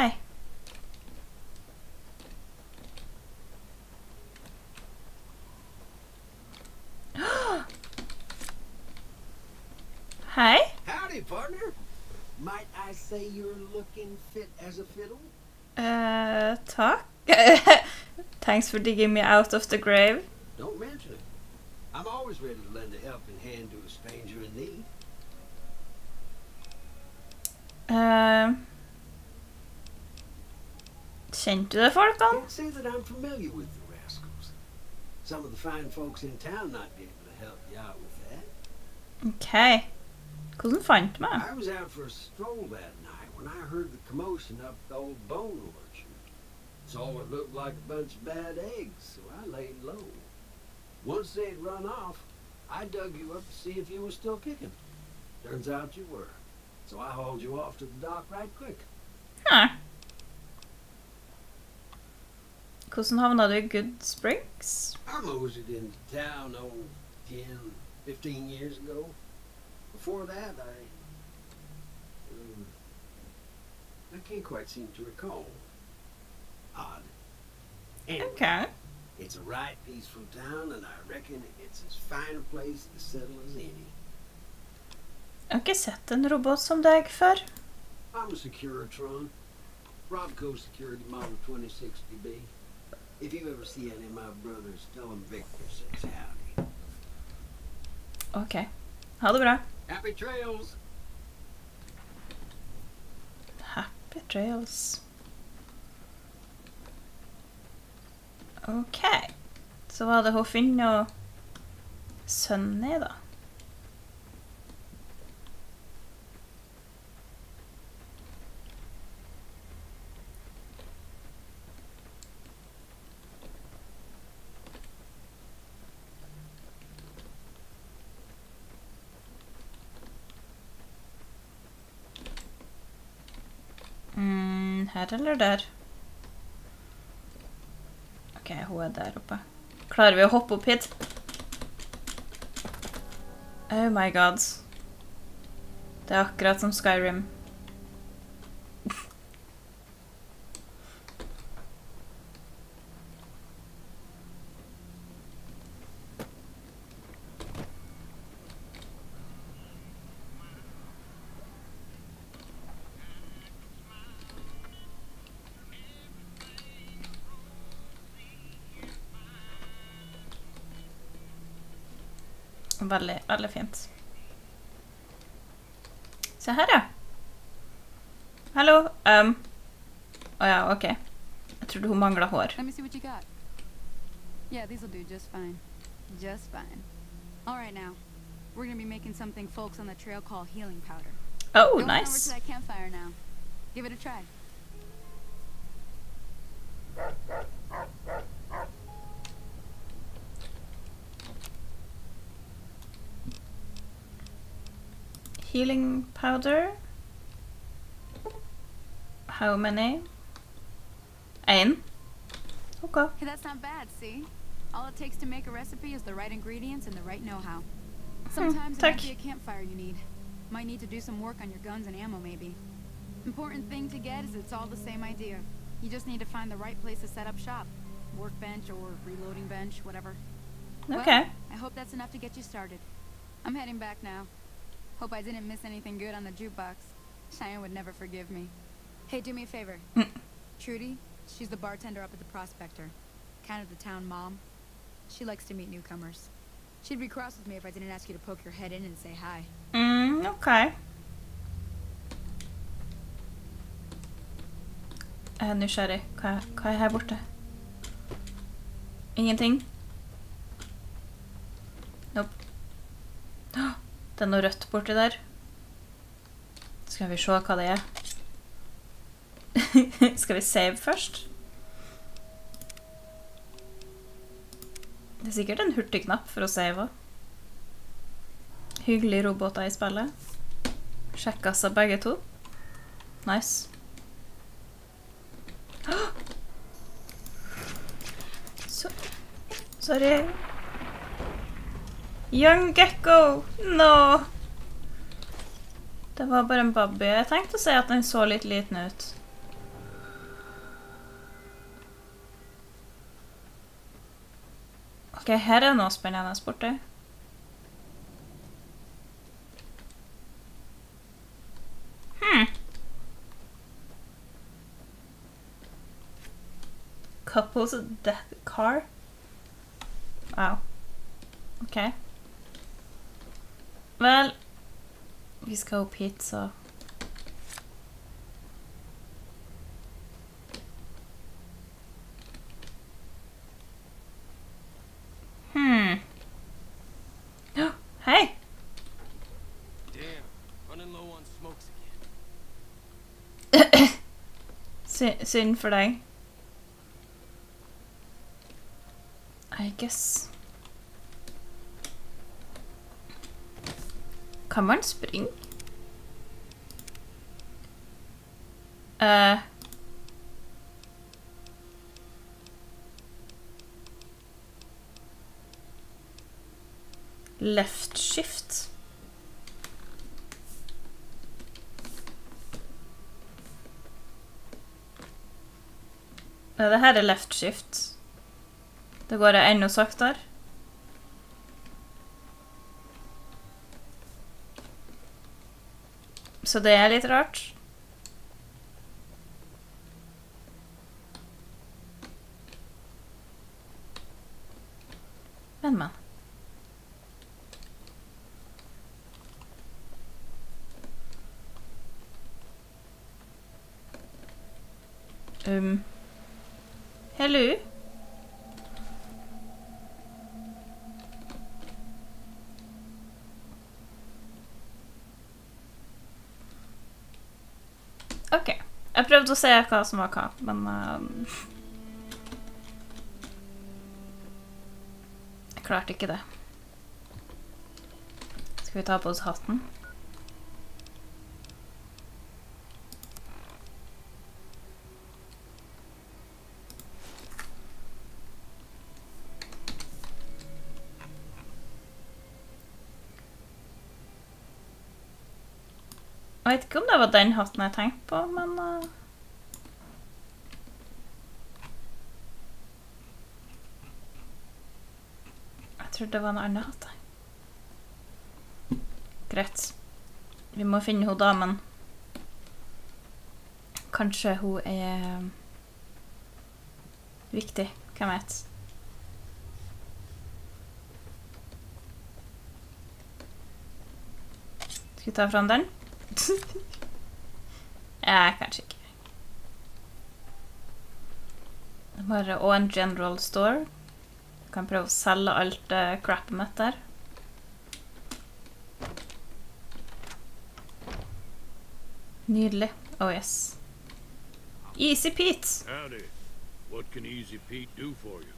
Hei. Howdy, partner. Might I say you're looking fit as a fiddle? Takk. Thanks for digging me out of the grave. Don't mention it. I'm always ready to lend a helping hand to a stranger in need. Kjente du det, folkene? Can't say that I'm familiar with the rascals. Some of the fine folks in town not be able to help you out with that. Okay. Couldn't find me. I was out for a stroll that night when I heard the commotion up the old bone orchard. Saw what looked like a bunch of bad eggs, so I laid low. Once they'd run off, I dug you up to see if you were still kicking. Turns out you were. So I hauled you off to the dock right quick. Huh. Hvordan havna du I Good Springs? I moseyed into town, 10, 15 years ago. Before that, I can't quite seem to recall. Odd. Anyway, okay. It's a right peaceful town, and I reckon it's as fine a place to settle as any. Jeg har ikke sett en robot som deg før. I'm a Securatron. Robco Security Model 2060B. If you ever see any of my brothers, tell them Victor says howdy. Ok. Ha det bra. Happy trails! Happy trails. Ok, så var det Finn og Sunny da. Her eller der? Ok, hun der oppe. Klarer vi å hoppe opp hit? Oh my god. Det akkurat som Skyrim. Veldig, veldig fint. Se her, ja. Hallo? Å ja, ok. Jeg trodde hun manglet hår. Let me see what you got. Yeah, these will do just fine. Just fine. All right now. We're going to be making something folks on the trail call healing powder. Oh, don't nice. Go over to that campfire now. Give it a try. Healing powder. How many? Ein. Okay. Hey, that's not bad, see? All it takes to make a recipe is the right ingredients and the right know-how. Sometimes it might be a campfire you need. Might need to do some work on your guns and ammo, maybe. Important thing to get is it's all the same idea. You just need to find the right place to set up shop. Workbench or reloading bench, whatever. Okay. Well, I hope that's enough to get you started. I'm heading back now. Hope I didn't miss anything good on the jukebox. Cheyenne would never forgive me. Hey, do me a favor. Trudy, she's the bartender up at the Prospector. Kind of the town mom. She likes to meet newcomers. She'd be cross with me if I didn't ask you to poke your head in and say hi. Okay. Jeg er nysgjerrig. Hva er her borte? Ingenting? Nope. Det er noe rødt borti der. Skal vi se hva det er. Skal vi save først? Det er sikkert en hurtig knapp for å save. Hyggelige roboter i spillet. Sjekka seg begge to. Nice. Sorry. Young gecko! No! Det var bare en babby. Jeg tenkte å si at den så litt liten ut. Ok, her er noe spennende borte. Couples death car? Wow. Ok. Vel, vi skal opp hit, så... Oh, hey! Damn, running low on smokes again. Synd for deg. I guess... Kan man springe? Left shift. Det her er left shift. Det går enda saktere. Så det er litt rart. Men. Hello? Ok, jeg prøvde å se hva som var hva, men... jeg klarte ikke det. Skal vi ta på oss hatten? Jeg vet ikke om det var den hatten jeg tenkte på, men... jeg trodde det var en annen hatt. Greit. Vi må finne henne da, men... kanskje hun er... viktig, hvem vet. Skal vi ta fra den? Can't check it. Bare å en general store. Du kan prøve å selge alt crapet mitt der. Nydelig. Oh yes. Easy Pete! Howdy. What can Easy Pete do for you?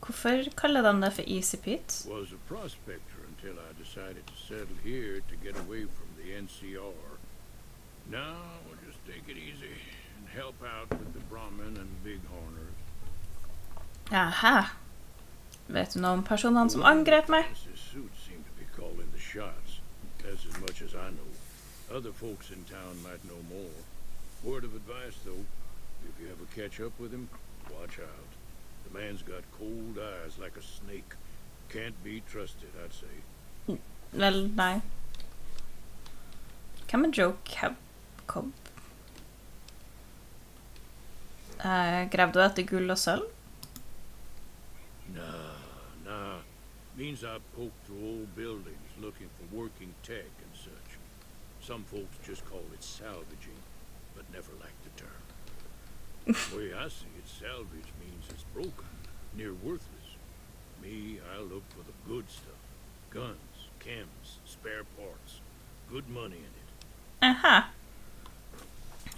Hvorfor kaller de det for Easy Pete? Was a prospector until I decided to settle here to get away from the NCR. Now we'll just take it easy and help out with the Brahmin and Bighorners. Aha. Vet du noe om personene som angrep meg? As much as I know. Other folks in town might know more. Word of advice though, if you ever catch up with him, watch out. The man's got cold eyes like a snake. Can't be trusted, I'd say. Well, no. Come and Joe Cobb. Grav du etter gull og sølv? Nah. Means I poked through old buildings looking for working tech and such. Some folks just call it salvaging, but never like the term. The way I see it, salvage means it's broken, near worthless. Me, I look for the good stuff. Guns, chems, spare parts. Good money in it. Aha.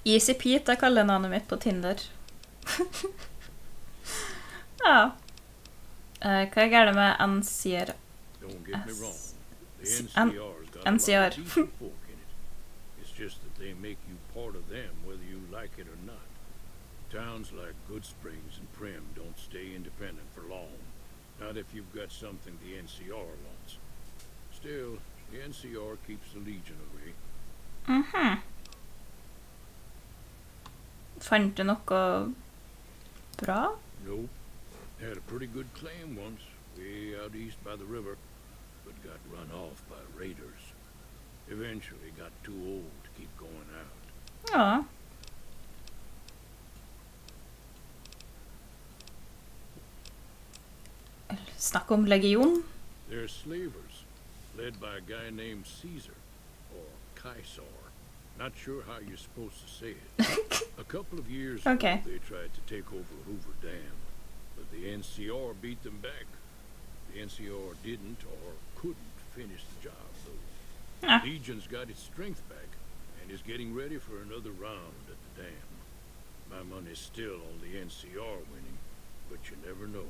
Easy Pete, jeg kaller navnet mitt på Tinder. Ja. Hva er det med NCR? Don't get me wrong. NCR. It's just that they make you part of them whether you like it or not. Towns like Good Springs and Prim don't stay independent for long. Not if you've got something the NCR wants. Still, the NCR keeps the Legion away. Mhm. Fant du noe bra? Nope. Had a pretty good claim once, way out east by the river. But got run off by raiders. Eventually got too old to keep going out. Aww. Snakk om Legion. They're slavers, led by a guy named Caesar, or Caesar. Not sure how you're supposed to say it. A couple of years ago, they tried to take over Hoover Dam, but the NCR beat them back. The NCR didn't or couldn't finish the job, though. Ah. Legion's got its strength back and is getting ready for another round at the dam. My money's still on the NCR winning, but you never know.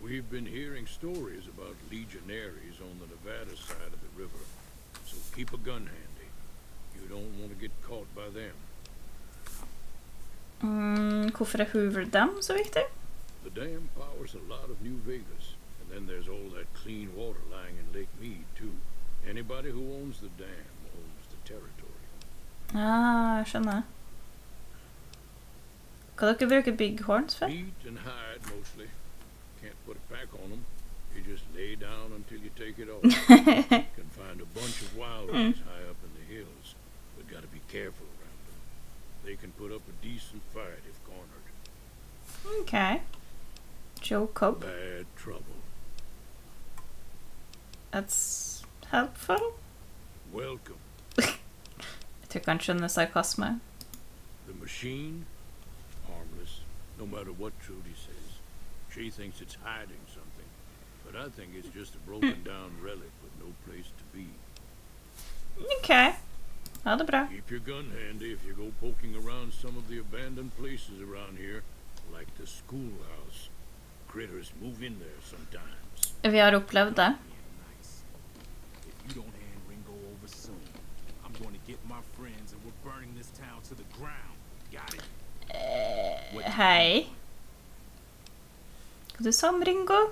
We've been hearing stories about legionaries on the Nevada side of the river, so keep a gun handy. You don't want to get caught by them. Hvorfor er Hoover Dam så viktig? The dam powers a lot of New Vegas. Then there's all that clean water lying in Lake Mead, too. Anybody who owns the dam owns the territory. Ah, skjønner. Kan dere bruke bighorns for? Meat and hide, mostly. Can't put it back on them. You just lay down until you take it off. You can find a bunch of wild ones high up in the hills, but gotta be careful around them. They can put up a decent fight if cornered. Okay. Joe Cobb. Bad trouble. That's helpful. Welcome. I took on the sarcasm. The machine, harmless, no matter what Trudy says. She thinks it's hiding something, but I think it's just a broken down relic with no place to be. Okay. All bra. Keep your gun handy if you go poking around some of the abandoned places around here, like the schoolhouse. Critters move in there sometimes. Vi har upplevt det. You don't hand Ringo over soon. I'm going to get my friends and we're burning this town to the ground. Got it. Hej. Kan du som Ringo?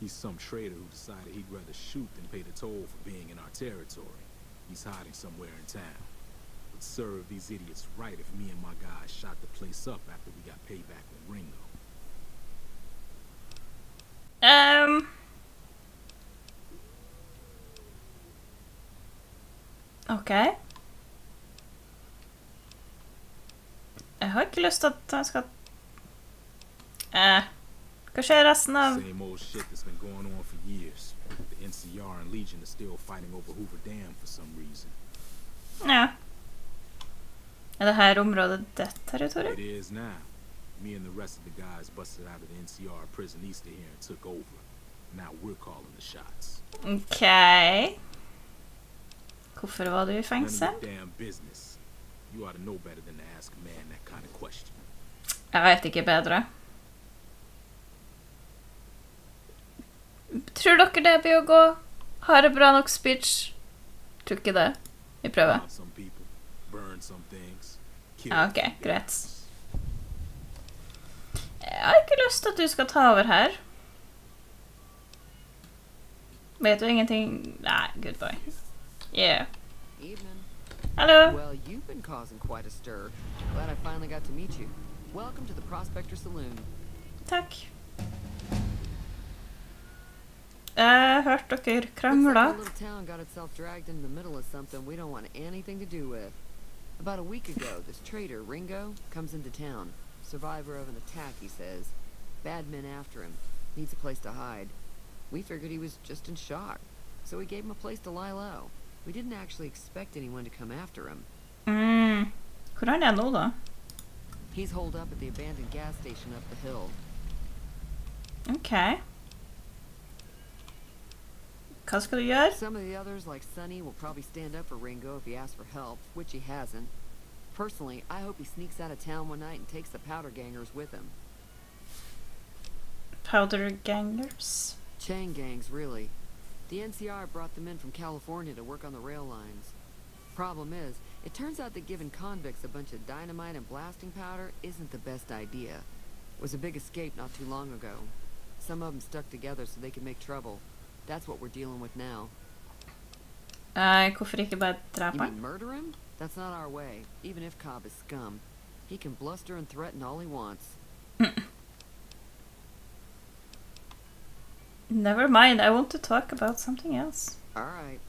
He's some traitor who decided he'd rather shoot than pay the toll for being in our territory. He's hiding somewhere in town. Would serve these idiots right if me and my guys shot the place up after we got payback with Ringo. Ok. Jeg har ikke lyst til at han skal... Hva skjer resten av... NCR and Legion are still fighting over Hoover Dam for some reason. Yeah. Är det här området dött territorium? It is now. Me and the rest of the guys busted out of the NCR prison east of here and took over. Now we're calling the shots. Okay. Varför var du i fängelse? Damn business. You ought to know better than to ask a man that kind of question. Jag vet inte bättre. Tror dere det blir å gå? Har det bra nok speech? Tror ikke det. Vi prøver. Ja, ok, greit. Jeg har ikke lyst til at du skal ta over her. Vet du ingenting? Nei, good boy. Yeah. Hello. Well, you've been causing quite a stir. Glad I finally got to meet you. Welcome to the Prospector Saloon. Takk. Hørte dere krangla? About a week ago, this traitor Ringo comes into town. Survivor of an attack, he says. Bad men after him. Needs a place to hide. We figured he was just in shock, so we gave him a place to lie low. We didn't actually expect anyone to come after him. Could I not know that? He's holed up at the abandoned gas station up the hill. Okay. Hva skal du gjøre? Some of the others, like Sunny, will probably stand up for Ringo if he asks for help, which he hasn't. Personally, I hope he sneaks out of town one night and takes the powder gangers with him. Powder gangers? Chain gangs, really. The NCR brought them in from California to work on the rail lines. Problem is, it turns out that giving convicts a bunch of dynamite and blasting powder isn't the best idea. It was a big escape not too long ago. Some of them stuck together so they could make trouble. That's what we're dealing with now. Hvorfor ikke bare drepe han? You murder him? That's not our way, even if Cobb is scum. He can bluster and threaten all he wants. Never mind, I want to talk about something else. All right.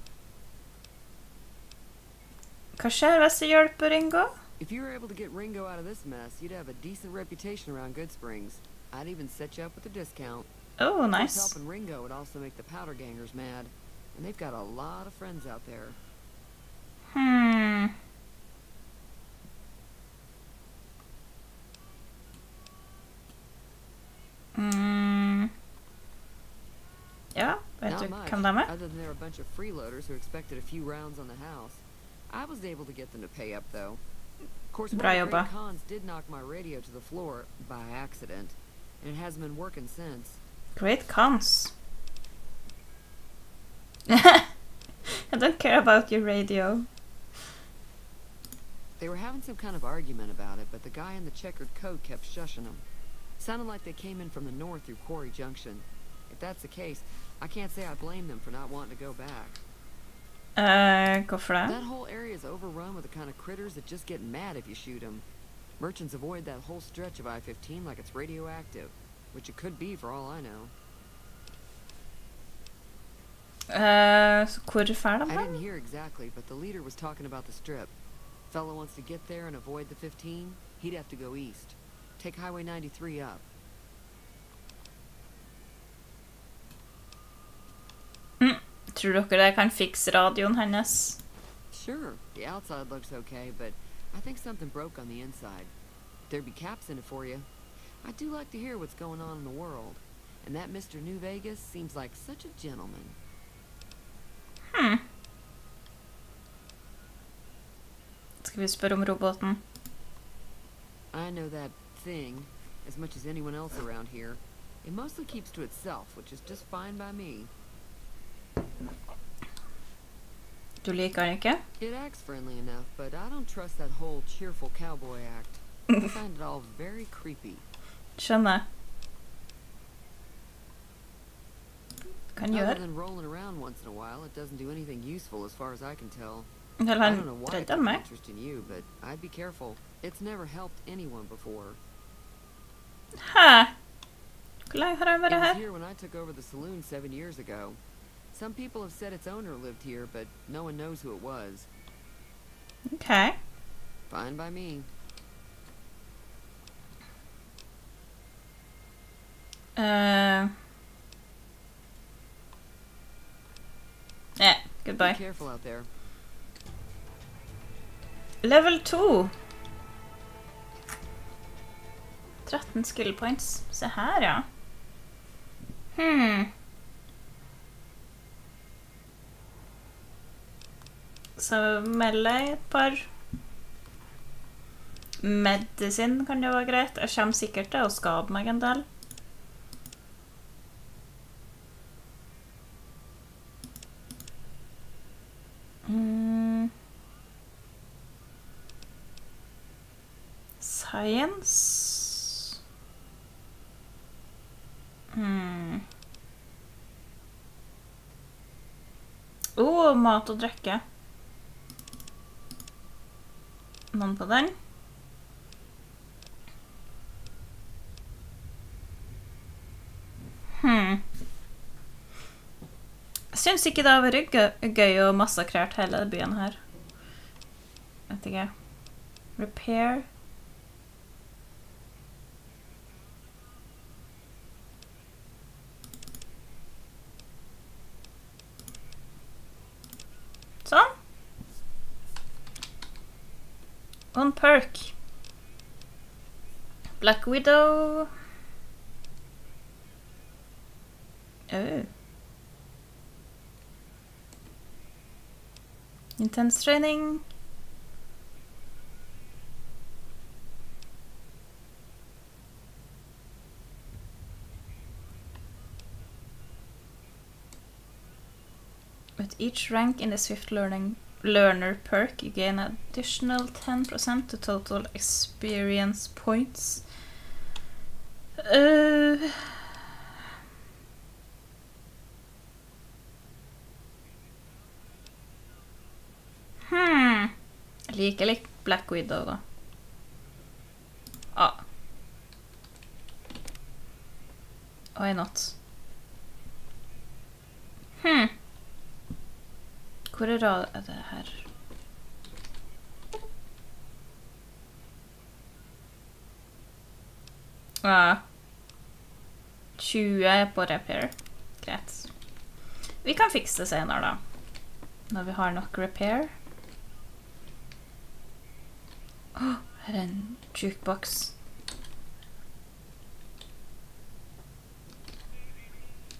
Hva skjer hvis jeg hjelper Ringo? If you were able to get Ringo out of this mess, you'd have a decent reputation around Good Springs. I'd even set you up with a discount. Oh, nice. Helping Ringo would also make the powder gangers mad, and they've got a lot of friends out there. Yeah, vet du hvem de er? Other than they're a bunch of freeloaders who expected a few rounds on the house. I was able to get them to pay up, though. Of course, one of the Great Khans did knock my radio to the floor by accident, and it hasn't been working since. Great Khans. I don't care about your radio. They were having some kind of argument about it, but the guy in the checkered coat kept shushing them. Sounded like they came in from the north through Quarry Junction. If that's the case, I can't say I blame them for not wanting to go back. Go for that. That whole area is overrun with the kind of critters that just get mad if you shoot them. Merchants avoid that whole stretch of I-15 like it's radioactive, which it could be for all I know. So could you find them? I didn't hear exactly, but the leader was talking about the strip. Fellow wants to get there and avoid the 15, he'd have to go east. Take Highway 93 up. Tror dere jeg kan fikse radioen hennes? Sure, the outside looks okay, but I think something broke on the inside. There'd be caps in it for you. I do like to hear what's going on in the world. And that Mr. New Vegas seems like such a gentleman. Skal vi spørre om roboten? I know that thing as much as anyone else around here. It mostly keeps to itself, which is just fine by me. Du liker den ikke? It acts friendly enough, but I don't trust that whole cheerful cowboy act. I find it all very creepy. Skjønner. Kan gjøre. Other than rolling around once in a while, it doesn't do anything useful as far as I can tell. I don't know why it's interested in you, but I'd be careful. It's never helped anyone before. Ha! Hvor lenge har han vært her? It was here when I took over the saloon 7 years ago. Some people have said its owner lived here, but no one knows who it was. Okay. Fine by me. Goodbye. Be careful out there. Level 2! 13 skill points. Se här, ja. Så melder et par. Medisin kan det være greit. Jeg kommer sikkert til å skade meg en del. Science. Mat og drikke. Noen på den. Jeg synes ikke det har vært gøy og massakrert hele byen her. Vet ikke. Repair. Sånn. One perk. Black Widow. Intense training. With each rank in the Swift Learner perk, you gain an additional 10% to total experience points. Like litt Black Widow da. Why not? Hvor rad er det her? Ja. 20 er på repair. Greit. Vi kan fikse det senere da. Når vi har nok repair. Her er en jukebox.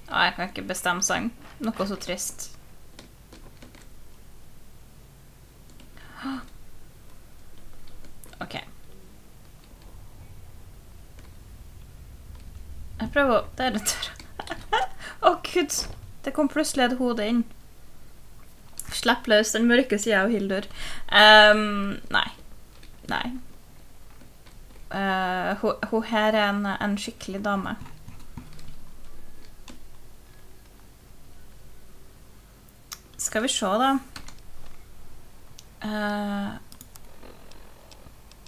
Jeg kan ikke bestemme sang. Noe så trist. Ok. Jeg prøver å... Det er det tørre. Gud! Det kom plutselig et hodet inn. Slepp løs den mørke siden av Hildur. Nei. Hun her er en skikkelig dame. Skal vi se da.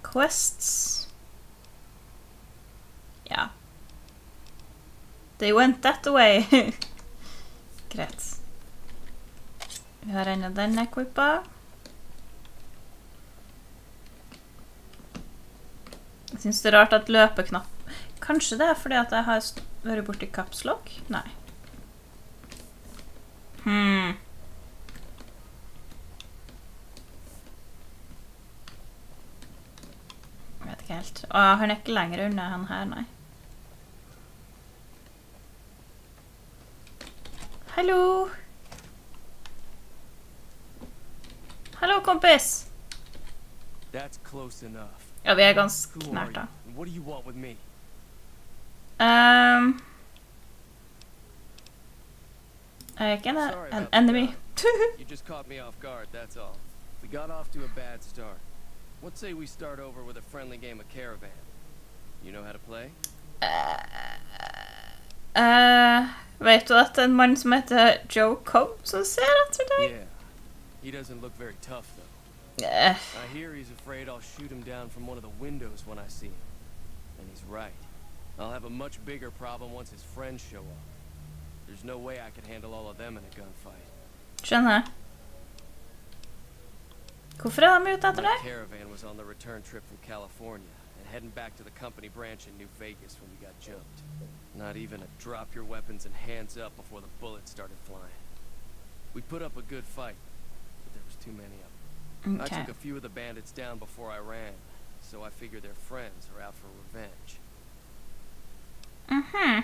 Quests. Ja. They went that way. Greit. Vi har en av den equipa. Jeg synes det er rart at løpeknapp... Kanskje det er fordi at jeg har vært borti kapslokk? Nei. Jeg vet ikke helt. Han er ikke lenger unna han her, nei. Hallo! Hallo, kompis! That's close enough. Ja, vi er ganske nært da. Jeg er ikke en enemy. Vet du at en mann som heter Joe Cobb som ser etter deg? He doesn't look very tough though. I hear he's afraid I'll shoot him down from one of the windows when I see him. And he's right. I'll have a much bigger problem once his friends show up. There's no way I could handle all of them in a gunfight. Skjønner. Hvorfor er de ute etter deg? Caravan was on the return trip from California and heading back to the company branch in New Vegas when we got jumped. Not even a drop your weapons and hands up before the bullets started flying. We put up a good fight, but there was too many of them. Okay. I took a few of the bandits down before I ran, so I figure their friends are out for revenge. Uh-huh.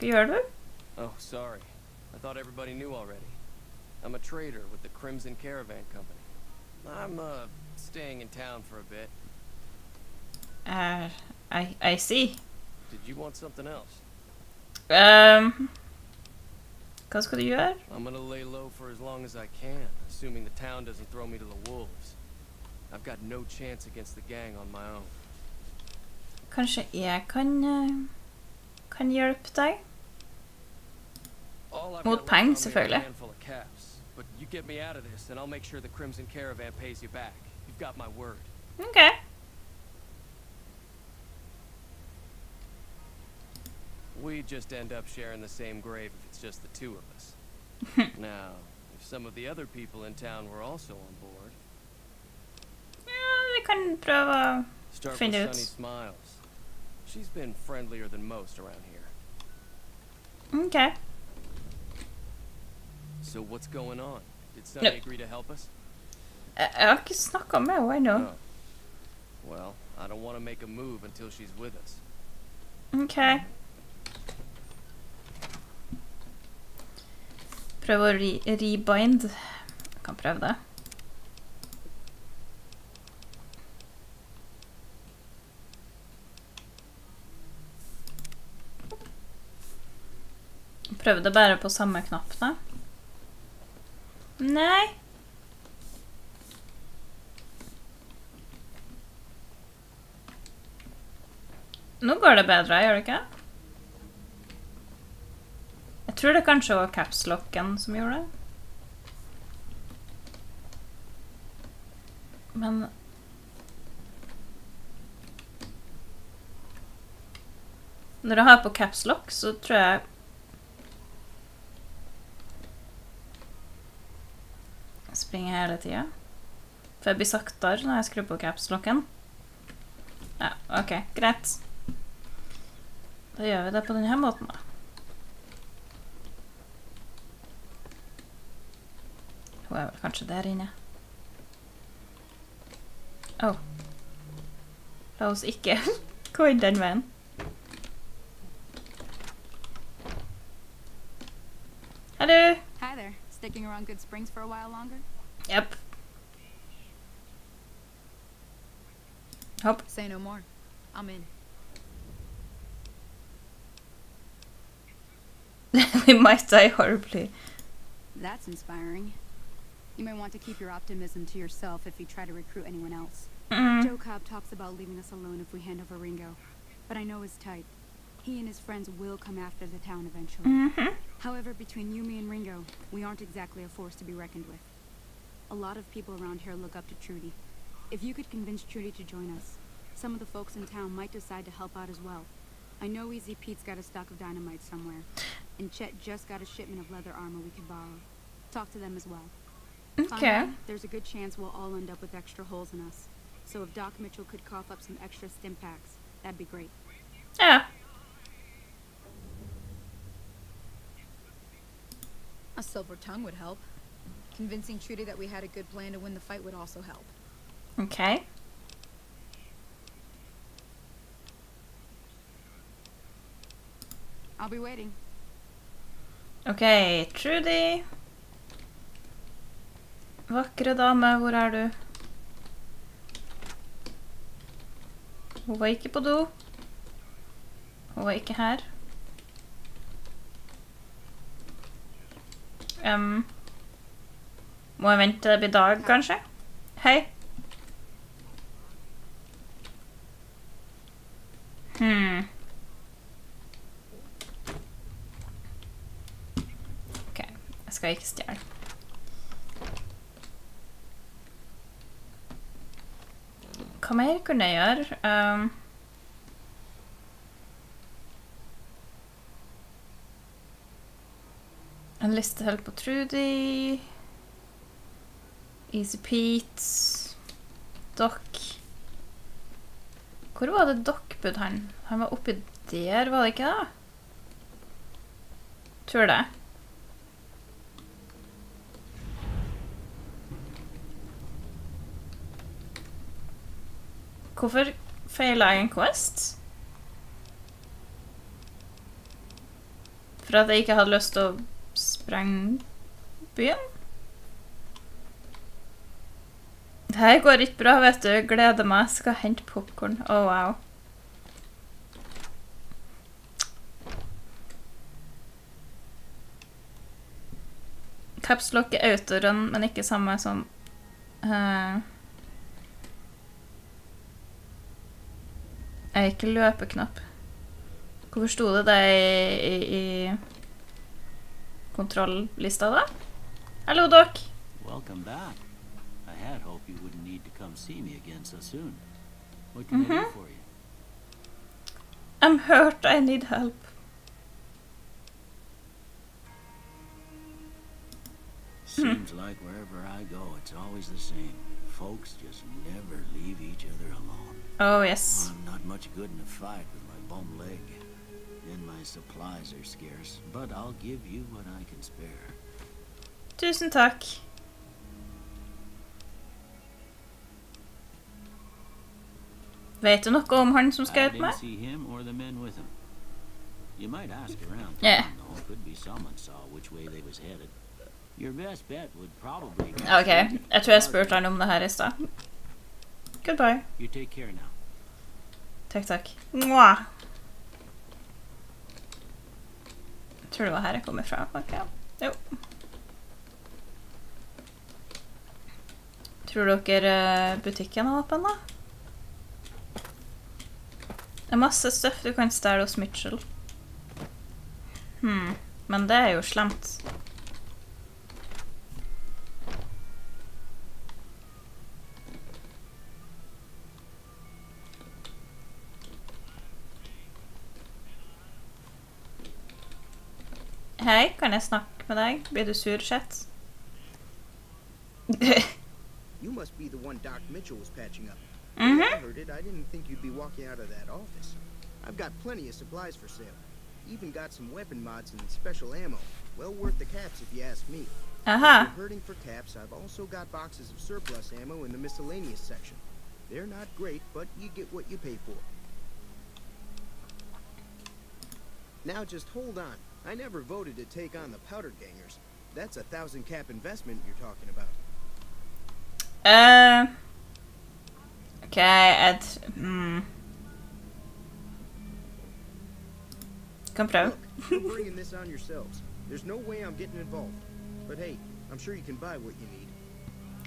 Gördün? Oh, sorry. I thought everybody knew already. I'm a trader with the Crimson Caravan Company. I'm staying in town for a bit. I see. Did you want something else? Cause could you add? I'm gonna lay low for as long as I can, assuming the town doesn't throw me to the wolves. I've got no chance against the gang on my own. Kanske jag kan hjälpa dig. Mot pengar selvfølgelig. But you get me out of this and I'll make sure the Crimson Caravan pays you back. You've got my word. Okay. We just end up sharing the same grave if it's just the two of us. Now, if some of the other people in town were also on board. Yeah, we can prova. Start with Sunny Smiles. She's been friendlier than most around here. Okay. So what's going on? Did Sunny agree to help us? It's not come out, I know. Well, I don't want to make a move until she's with us. Okay. Prøve å rebind. Jeg kan prøve det. Prøve det bare på samme knappene. Nei. Nå går det bedre, gjør det ikke? Jeg tror det kanskje var capslocken som gjorde det. Men... Når jeg har på capslock, så tror jeg... Jeg springer hele tiden. For jeg blir saktere når jeg skrur på capslocken. Ja, ok, greit. Da gjør vi det på denne måten da. Hun er vel kanskje der inne. Åh. La oss ikke gå inn den veien. Hallo! Hi there. Sticking around Good Springs for a while longer? Yep. Hopp. Say no more. I'm in. We might die horribly. That's inspiring. You may want to keep your optimism to yourself if you try to recruit anyone else. Joe Cobb talks about leaving us alone if we hand over Ringo, but I know his type. He and his friends will come after the town eventually. However, between you, me, and Ringo, we aren't exactly a force to be reckoned with. A lot of people around here look up to Trudy. If you could convince Trudy to join us, some of the folks in town might decide to help out as well. I know Easy Pete's got a stock of dynamite somewhere, and Chet just got a shipment of leather armor we could borrow. Talk to them as well. Okay. There's a good chance we'll all end up with extra holes in us. So if Doc Mitchell could cough up some extra stim packs, that'd be great. Yeah. A silver tongue would help. Convincing Trudy that we had a good plan to win the fight would also help. Okay. I'll be waiting. Okay, Trudy. Vakre dame, hvor er du? Hun var ikke på do. Hun var ikke her. Må jeg vente til det blir dag, kanskje? Hei. Ok, jeg skal ikke stjele. Hva mer kunne jeg gjøre? En liste helt på Trudy. Easy Pete. Doc. Hvor var det Doc bud han? Han var oppi der, var det ikke da? Tror det. Hvorfor feilet jeg en quest? For at jeg ikke hadde lyst til å sprenge byen? Dette går ikke bra, vet du. Jeg gleder meg. Jeg skal hente popcorn. Åh, wow. Capslock er autoren, men ikke samme som... Jeg er ikke løpeknapp. Hvorfor sto det det i kontrolllista da? Hallo, Doc! Welcome back. I had hoped you wouldn't need to come see me again so soon. What can I do for you? I'm hurt. I need help. Seems like wherever I go, it's always the same. Folks just never leave each other alone. Oh, yes. I'm not much good in a fight with my bum leg. And my supplies are scarce, but I'll give you what I can spare. Tusen takk. Vet du noe om han som skal hjelpe meg? Ja. Ok, jeg tror jeg spurte han om det her i sted. Goodbye. Takk, takk. Mwah! Jeg tror det var her jeg kommer fra. Ok, jo. Tror dere butikken er åpen da? Det er masse støff du kan stjele hos Mitchell. Men det er jo slemt. Hei, kan jeg snakke med deg? Blir du sur, Chet? You must be the one Doc Mitchell was patching up. I heard it. I didn't think you'd be walking out of that office. I've got plenty of supplies for sale. Even got some weapon mods and special ammo. Well worth the caps if you ask me. If you're hurting for caps, I've also got boxes of surplus ammo in the miscellaneous section. They're not great, but you get what you pay for. Now just hold on. I never voted to take on the powder gangers. That's a 1,000 cap investment you're talking about. Ok, kan prøve.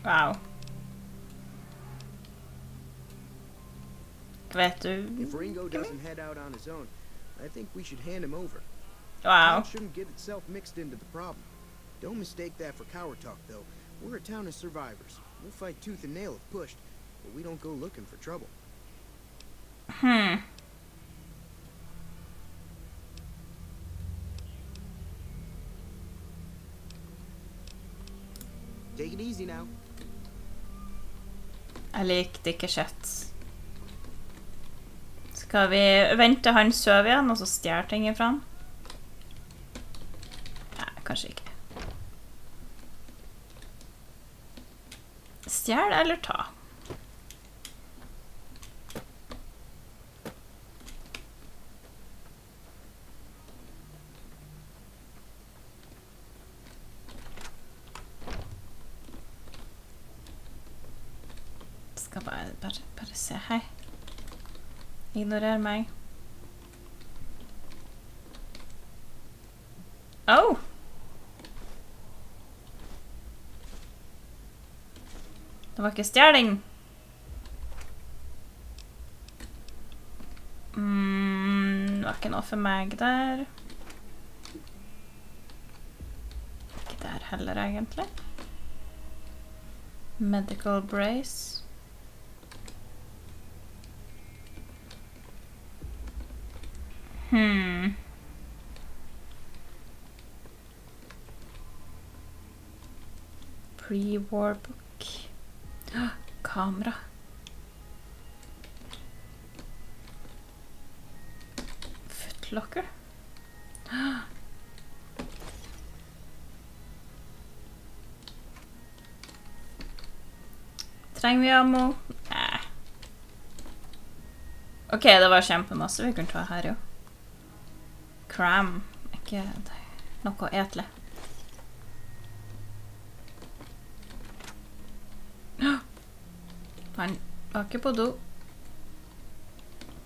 Wow. Vet du? Wow. But we don't go looking for trouble. Take it easy now. Jeg likte ikke Chet. Skal vi vente han søv igjen, og så stjære ting ifra han? Nei, kanskje ikke. Stjære eller ta? Bare se her. Ignorer meg. Åh! Det var ikke stjeling. Det var ikke noe for meg der. Ikke der heller egentlig. Medical brace. Pre-war book. Kamera. Footlocker. Trenger vi ammo? Nei. Ok, det var kjempemasse vi kunne ta her, jo. Cram. Ikke noe etelig. Han var ikke på do.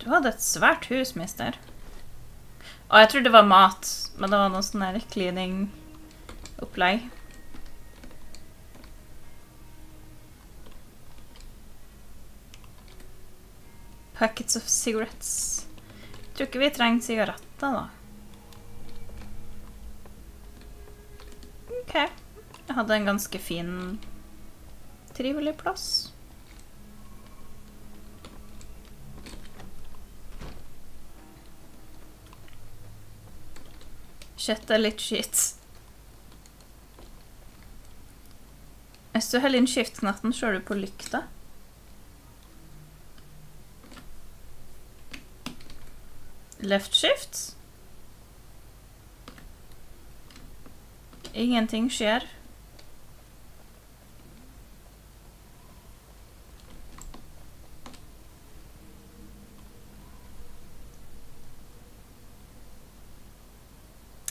Du hadde et svært hus, mister. Å, jeg tror det var mat, men det var noe sånn her cleaning-opplegg. Packets of cigarettes. Jeg tror ikke vi trenger sigaretter, da. Ok. Jeg hadde en ganske fin, trivelig plass. Shit, det er litt shit. Hvis du heller inn skiftknatten, ser du på lykta. Left shift. Ingenting skjer.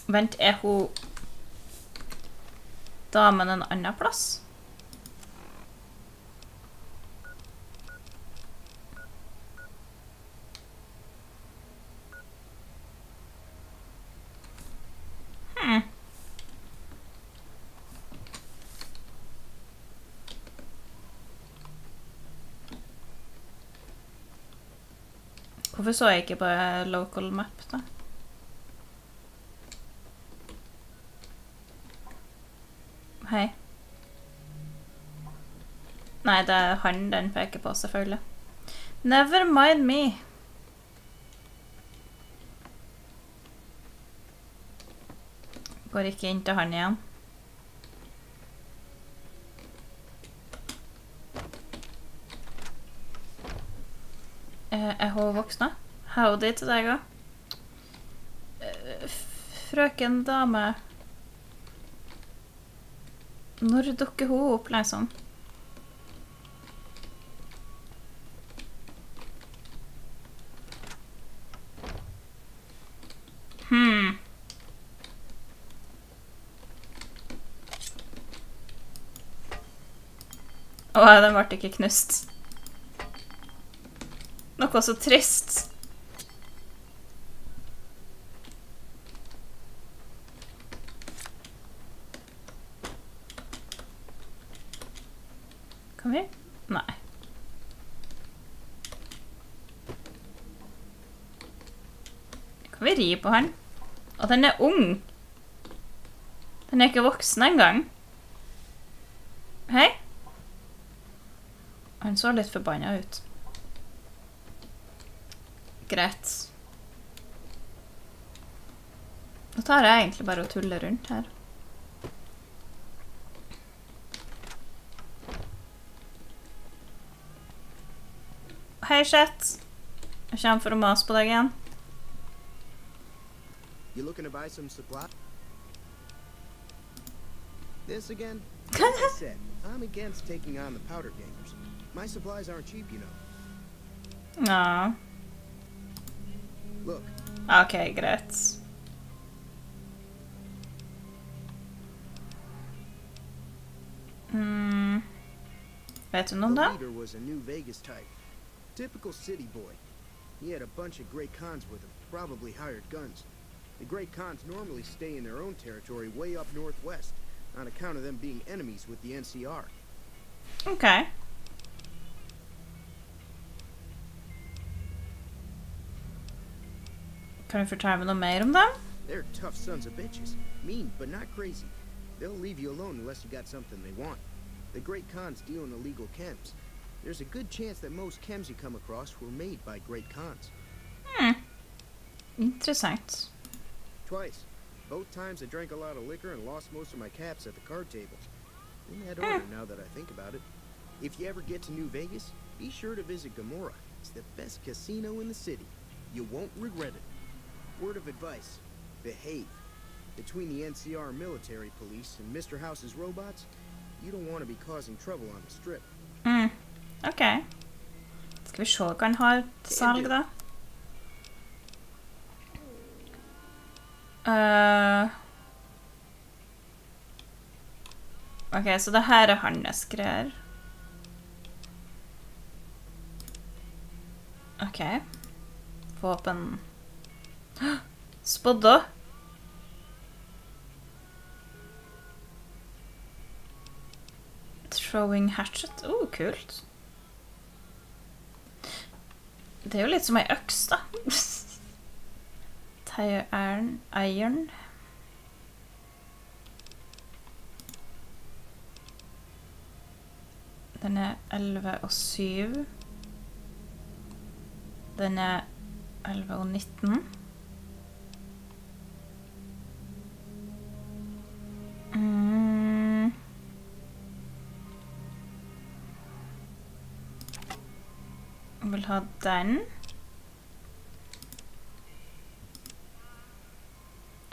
Vent, er hun damen en annen plass? Hvorfor så jeg ikke på local map da? Hei. Nei, det er han den peker på, selvfølgelig. Never mind me. Går ikke inn til han igjen. Er hun voksne? Howdy til deg også. Frøken dame. Når dukker hun opp, liksom? Åh, den ble ikke knust. Noe så trist. Kan vi? Nei. Kan vi ri på han? Og den er ung. Den er ikke voksen engang. Hei? Han så litt forbannet ut. Greit. Nå tar jeg egentlig bare å tulle rundt her. Hei, chat. Jeg kommer for å mase på deg igjen. You looking to buy some supply? This again? Like I said, I'm against taking on the powder gangers. My supplies aren't cheap, you know. Aww. Look. Okay, greit. Vet du noe om det? The leader was a New Vegas type. Typical city boy. He had a bunch of Great Khans with him, probably hired guns. The Great Khans normally stay in their own territory way up northwest, on account of them being enemies with the NCR. Okay. Kan du fortelle noe mer om dem? They're tough sons of bitches. Mean, but not crazy. They'll leave you alone unless you got something they want. The Great Khans deal in illegal chems. There's a good chance that most chems you come across were made by Great Khans. Interessant. Twice. Both times I drank a lot of liquor and lost most of my caps at the card table. In that order, now that I think about it. If you ever get to New Vegas, be sure to visit Gamora. It's the best casino in the city. You won't regret it. Word of advice, behave. Between the NCR military police and Mr. House's robots, you don't want to be causing trouble on the strip. Ok. Skal vi se hva han har til salg da? Ok, så det her er hans greier. Ok. Våpen. Spodda! Throwing hatchet. Kult. Det er jo litt som ei øks, da. Tire iron. Den er 11 og 7. Den er 11 og 19. Jeg vil ha den.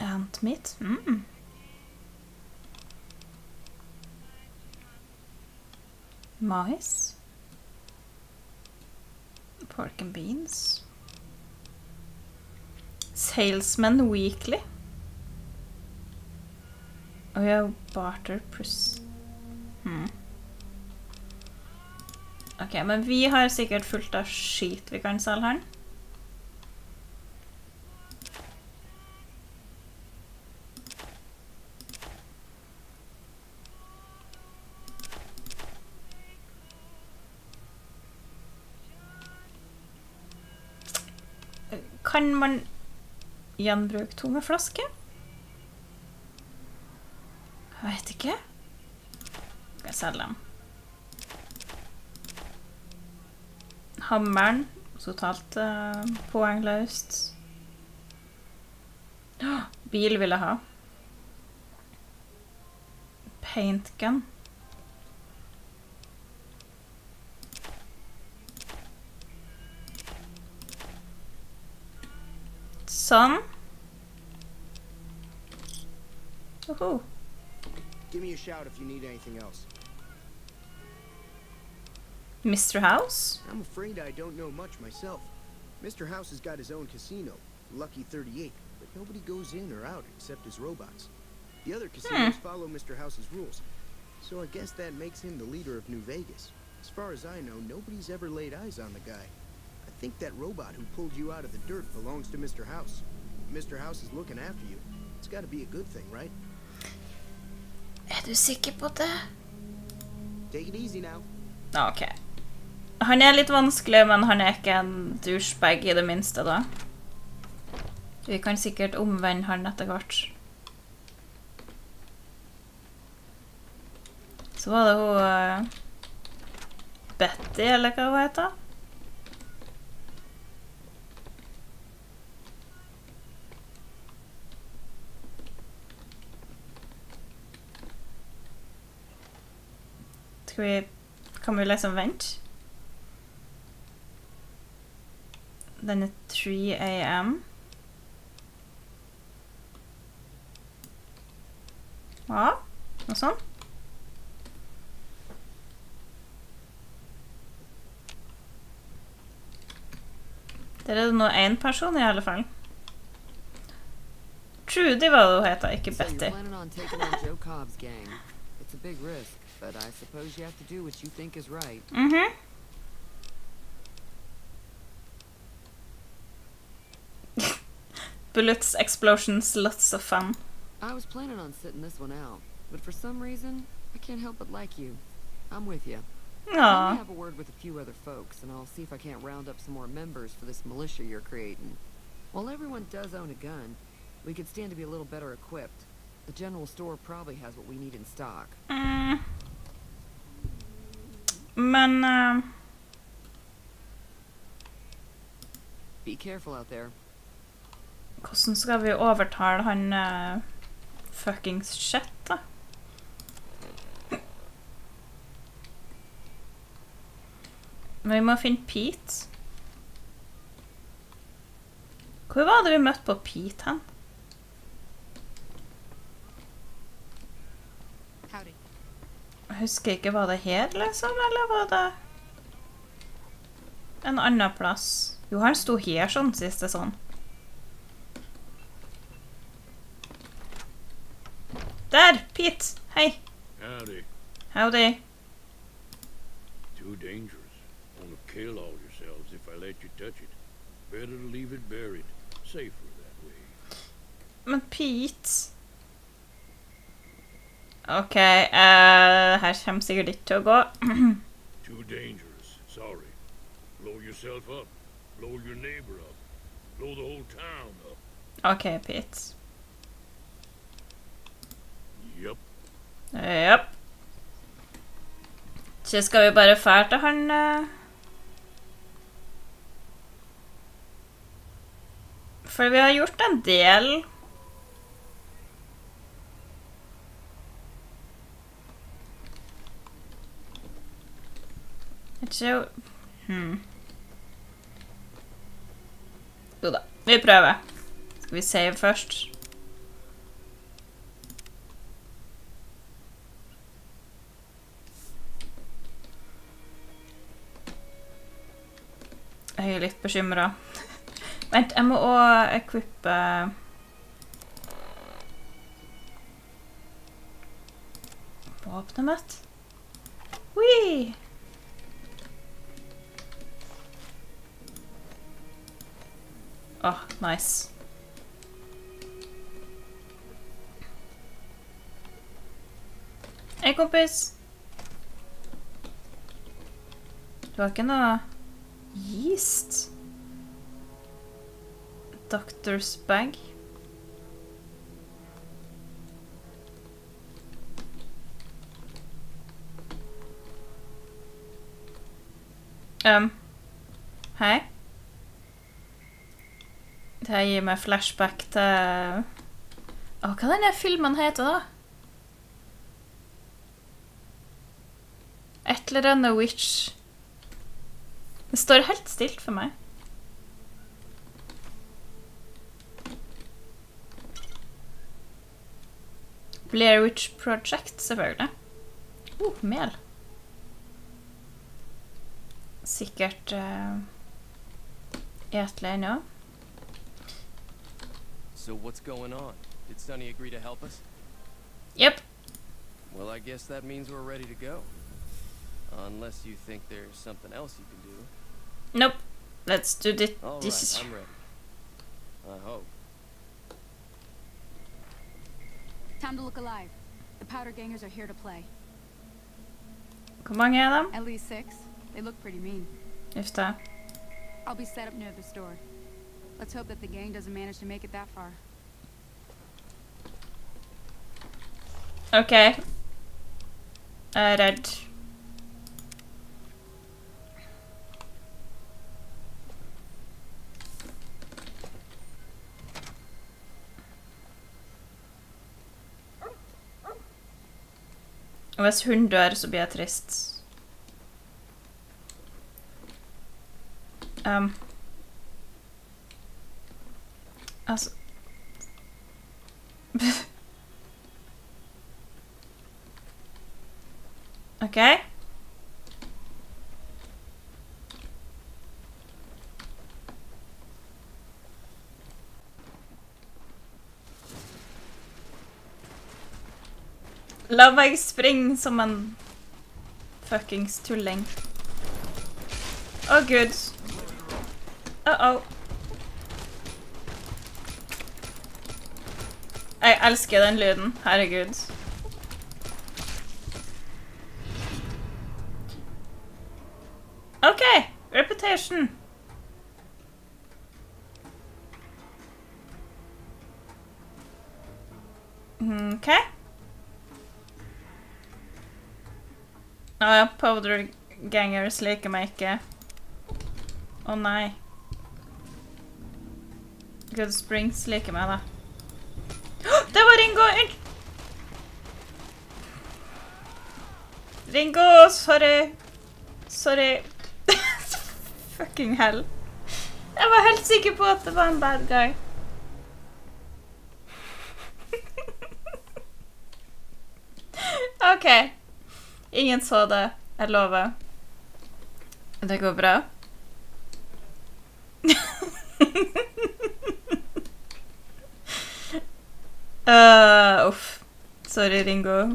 Ant mitt. Mais. Pork and beans. Salesman Weekly. Og jeg har barter plus. Ok, men vi har sikkert fullt av skit vi kan selge her. Kan man gjenbruke tomme flasker? Jeg vet ikke. Skal jeg selge dem? Hammeren. Totalt poengløst. Bil vil jeg ha. Paint gun. Sånn. Mr House? I'm afraid I don't know much myself. Mr House has got his own casino, Lucky 38, but nobody goes in or out except his robots. The other casinos follow Mr House's rules, so I guess that makes him the leader of New Vegas. As far as I know, nobody's ever laid eyes on the guy. I think that robot who pulled you out of the dirt belongs to Mr. House. Mr. House is looking after you. It's got to be a good thing, right? Er du sikker på det? Take it easy now. Ok. Han er litt vanskelig, men han er ikke en douchebag i det minste, da. Vi kan sikkert omvende han etter hvert. Så var det hun... Betty, eller hva hun heter? Kan vi liksom vente? Den er 3 AM. Ja, noe sånn. Der er det nå en person i alle fall. Trudy var det hun heter, ikke Betty. Joe Cobb's gang. It's a big risk. But I suppose you have to do what you think is right. Bullets, explosions, lots of fun. I was planning on sitting this one out, but for some reason, I can't help but like you. I'm with you. Aww. Let me have a word with a few other folks, and I'll see if I can't round up some more members for this militia you're creating. While everyone does own a gun, we could stand to be a little better equipped. The general store probably has what we need in stock. Men hvordan skal vi overtale han fucking shit, da? Men vi må finne Pete. Hvor var det vi møtte på Pete hen? Jeg husker ikke, var det her liksom, eller var det en annen plass? Jo, han sto her sånn, siste sånn. Dad! Pete! Hey! Howdy. Howdy. Too dangerous. Gonna kill all yourselves if I let you touch it. Better to leave it buried. Safer that way. Men Pete... Ok, her kommer sikkert litt til å gå. Too dangerous, sorry. Blow yourself up. Blow your neighbor up. Blow the whole town up. Ok, Pete. Yep. Yep. Så skal vi bare fære til han... For vi har gjort en del... Jo da, vi prøver. Skal vi save først? Jeg er litt bekymret. Vent, jeg må også equippe... Våpnet mitt. Wee! Åh, nice. Hei, kompis! Du har ikke noe yeast? Doctor's bag? Hei? Det her gir meg flashback til... Åh, hva denne filmen heter da? Et eller annet witch. Det står helt stilt for meg. Blair Witch Project, selvfølgelig. Mel. Sikkert... etelig nå. So what's going on? Did Sunny agree to help us? Yep. Well, I guess that means we're ready to go. Unless you think there's something else you can do. Nope. Let's do this. All right, I'm ready. I hope. Time to look alive. The powder gangers are here to play. Come on, Adam. At least 6. They look pretty mean. If that. I'll be set up near the store. Let's hope that the gang doesn't manage to make it that far. Okay. Red. Hvis hun dør, så blir jeg trist. Altså... Ok. La meg springe som en fuckings tulling. Åh, Gud. Uh-oh. Jeg elsker den lyden, herregud. Ok, reputation. Ok. Åja, powder gangers liker meg ikke. Å nei. Good Springs liker meg da. Det var Ringo! Ringo, sorry! Sorry. Fucking hell. Jeg var helt sikker på at det var en bad guy. Ok. Ingen så det. Jeg lover. Det går bra. Sorry, Ringo.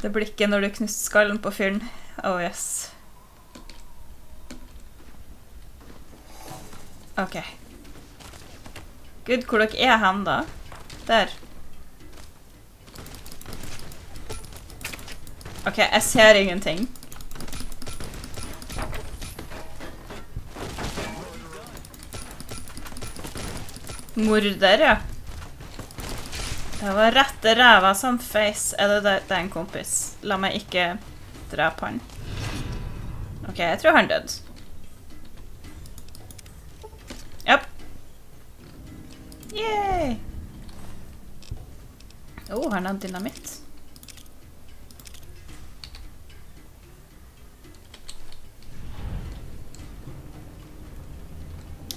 Det blikket når du knuste skallen på fyren. Oh, yes. Ok. Gud, hvor dere er hen da? Der. Ok, jeg ser ingenting. Morder, ja. Det var rette ræva som feis. Er det der? Det er en kompis. La meg ikke drepe han. Ok, jeg tror han død. Japp. Yay! Åh, han har dynamitt.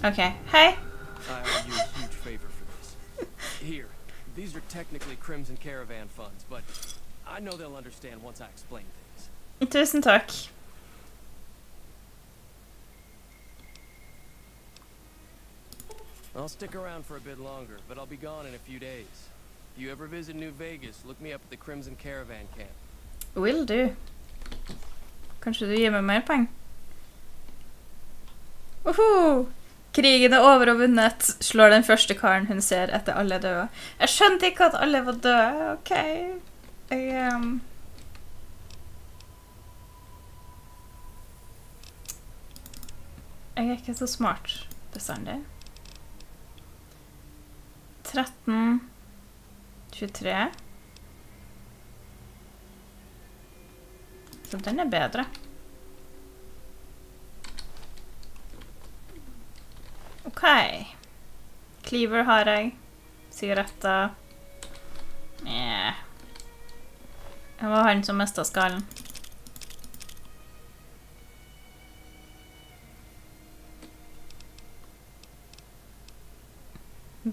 Ok, hei! Here, these are technically Crimson Caravan funds, but I know they'll understand once I explain things. Tusen takk. I'll stick around for a bit longer, but I'll be gone in a few days. If you ever visit New Vegas, look me up at the Crimson Caravan camp. Will do. Kanskje du gir meg mer penger? Woho! Krigen er over og vunnet, slår den første karen hun ser etter alle døde. Jeg skjønte ikke at alle var døde, ok. Jeg er ikke så smart bestandig. 13, 23. Så den er bedre. Ok. Cleaver har jeg. Sigaretter. Yeah. Det var han som mistet skallen.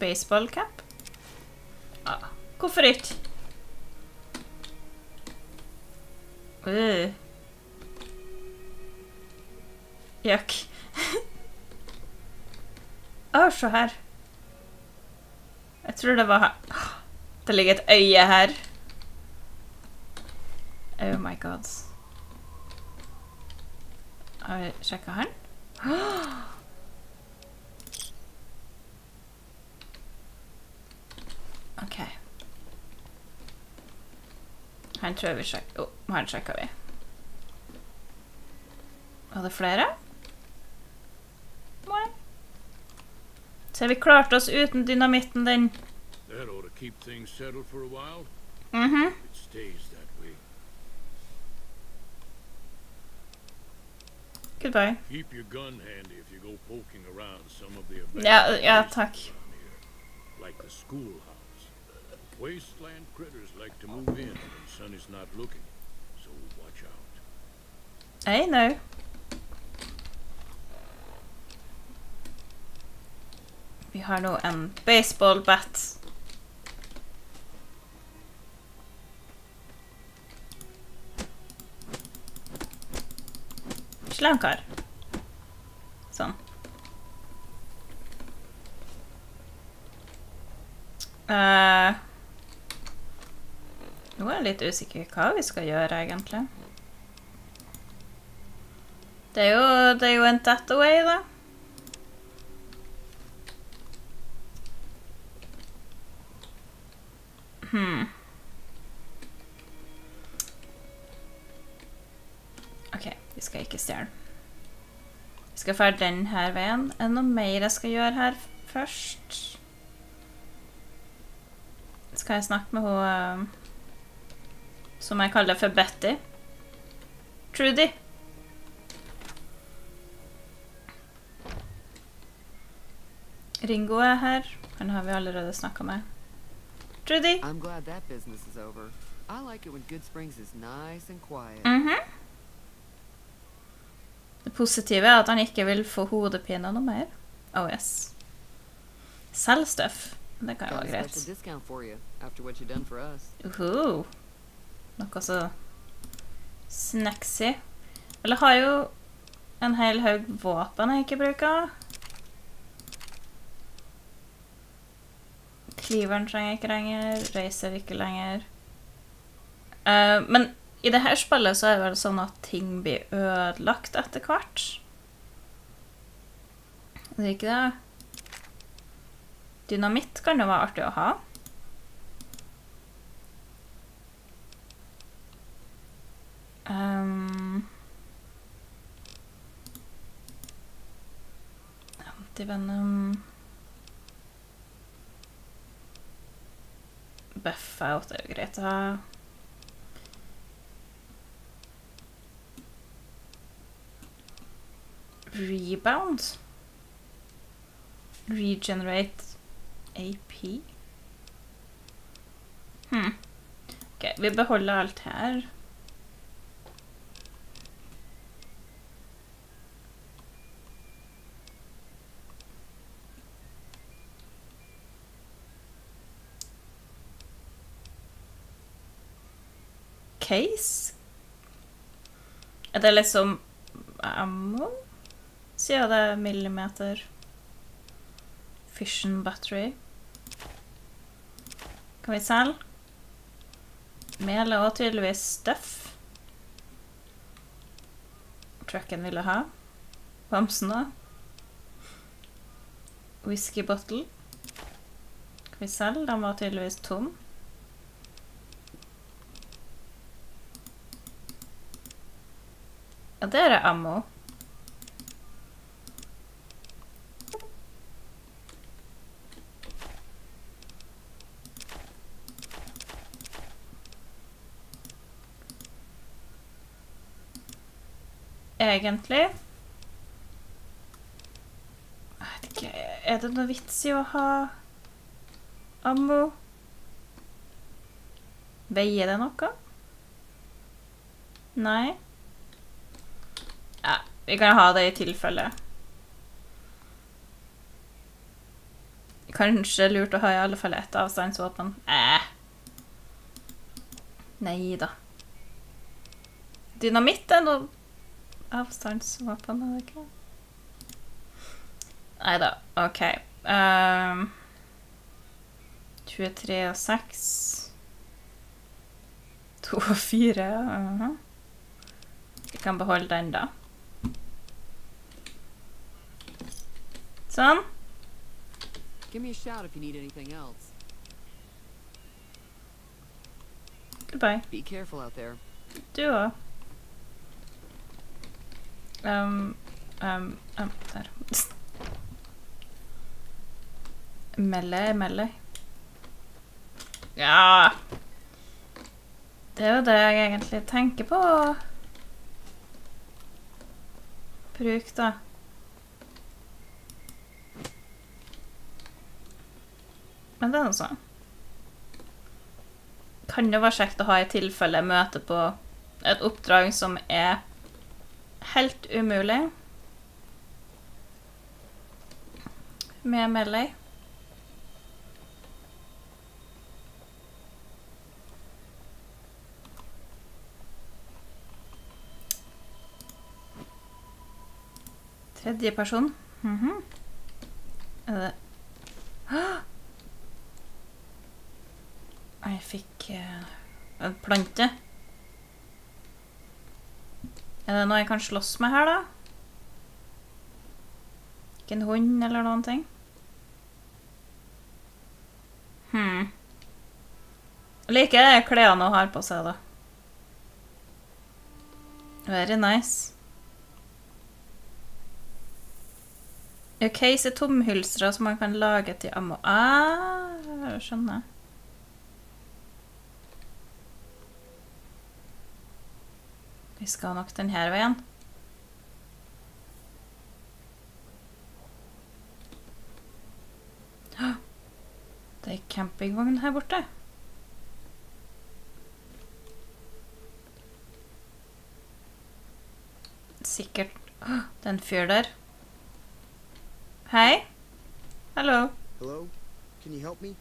Baseballcap? Ah, hvorfor ikke? Jøkk. Åh, se her. Jeg tror det var her. Det ligger et øye her. Oh my god. Har vi sjekket han? Ok. Han tror vi sjekket. Åh, han sjekket vi. Var det flere? Nei. Så vi klarte oss uten dynamitten den. Mhm. Goodbye. Ja, takk. I know. Vi har nå en baseball bat. Slankar. Sånn. Nå er jeg litt usikker hva vi skal gjøre egentlig. Det er jo en deathaway da. Ok, vi skal ikke stjerne. Vi skal fære den her veien. Er det noe mer jeg skal gjøre her først? Skal jeg snakke med hun som jeg kaller for Betty? Trudy! Ringo er her. Han har vi allerede snakket med. Trudy. I'm glad that business is over. I like it when Good Springs is nice and quiet. Det positive er at han ikke vil få hodepine noe mer. Oh yes. Selg støff. Det kan jo være greit. Noe så snacksy. Eller har jo en hel haug våpen jeg ikke bruker. Flyveren trenger jeg ikke lenger, reiser ikke lenger. Men i det her spillet så er det vel sånn at ting blir ødelagt etter hvert. Det er ikke det. Dynamitt kan jo være artig å ha. Antivenom. Buff-out er jo greit å ha. Rebound. Regenerate AP. Ok, vi beholder alt her. Case? Er det liksom ammo? Sier det er millimeter. Fission battery. Kan vi selge? Mel og tydeligvis stuff. Trucken ville ha. Bamsen da. Whisky bottle. Kan vi selge? Den var tydeligvis tom. Ja, der er ammo. Egentlig. Jeg vet ikke, er det noe vits i å ha ammo? Veier det noe? Nei. Ja, vi kan ha det i tilfelle. Kanskje lurt å ha i alle fall et avstandsvåpen. Neida. Dynamitt er noe avstandsvåpen, er det ikke? Neida, ok. 23 og 6. 2 og 4, Vi kan beholde den da. Sånn. Goodbye. Du også. Der. Melle. Ja! Det er jo det jeg egentlig tenker på. Bruk da. Men det er noe sånn. Kan det være kjekt å ha i tilfelle møte på et oppdrag som er helt umulig. Med melee. Tredje person. Er det... Jeg fikk en plante. Er det noe jeg kan slåss med her da? Ikke en hund eller noen ting? Jeg liker det klærne hun har på seg da. Very nice. Ja, case er tomhylstra som man kan lage til ammo. Jeg skjønner. Vi skal nok den her veien. Det er campingvognen her borte. Sikkert. Det er en fyr der. Hei. Hallo. Kan du hjelpe meg?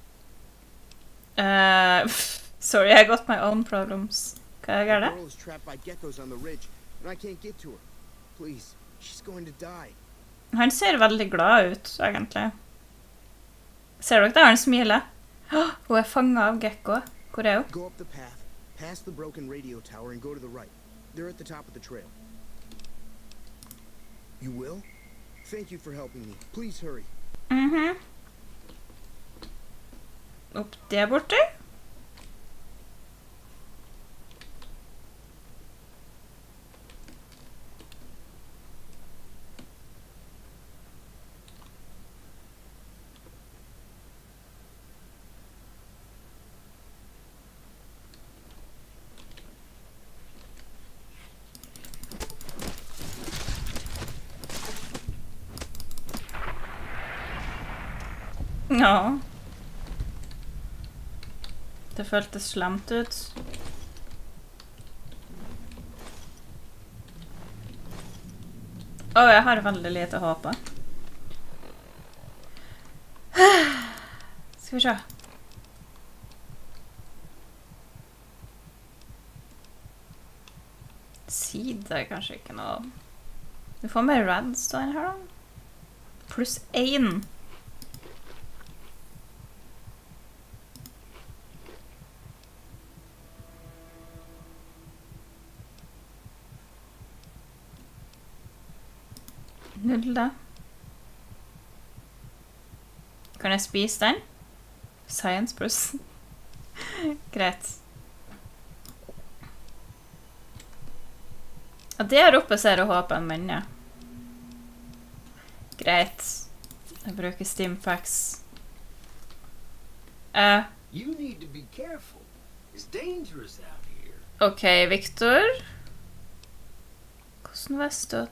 Sorry, I got my own problems. Hva gjør det? Han ser veldig glad ut, egentlig. Ser dere det? Han smiler. Hun er fanget av Gekko. Hvor er hun? Opp der borte? Ja. Det føltes slemt ut. Åh, jeg har veldig lite håp. Skal vi se. Side er kanskje ikke noe. Du får mer redstone her da. Pluss 1. Da. Kan jeg spise den? Science plus. Greit. Ja, der oppe ser jeg håpen min, ja. Greit. Jeg bruker steampacks. Ok, Victor. Hvordan var støt?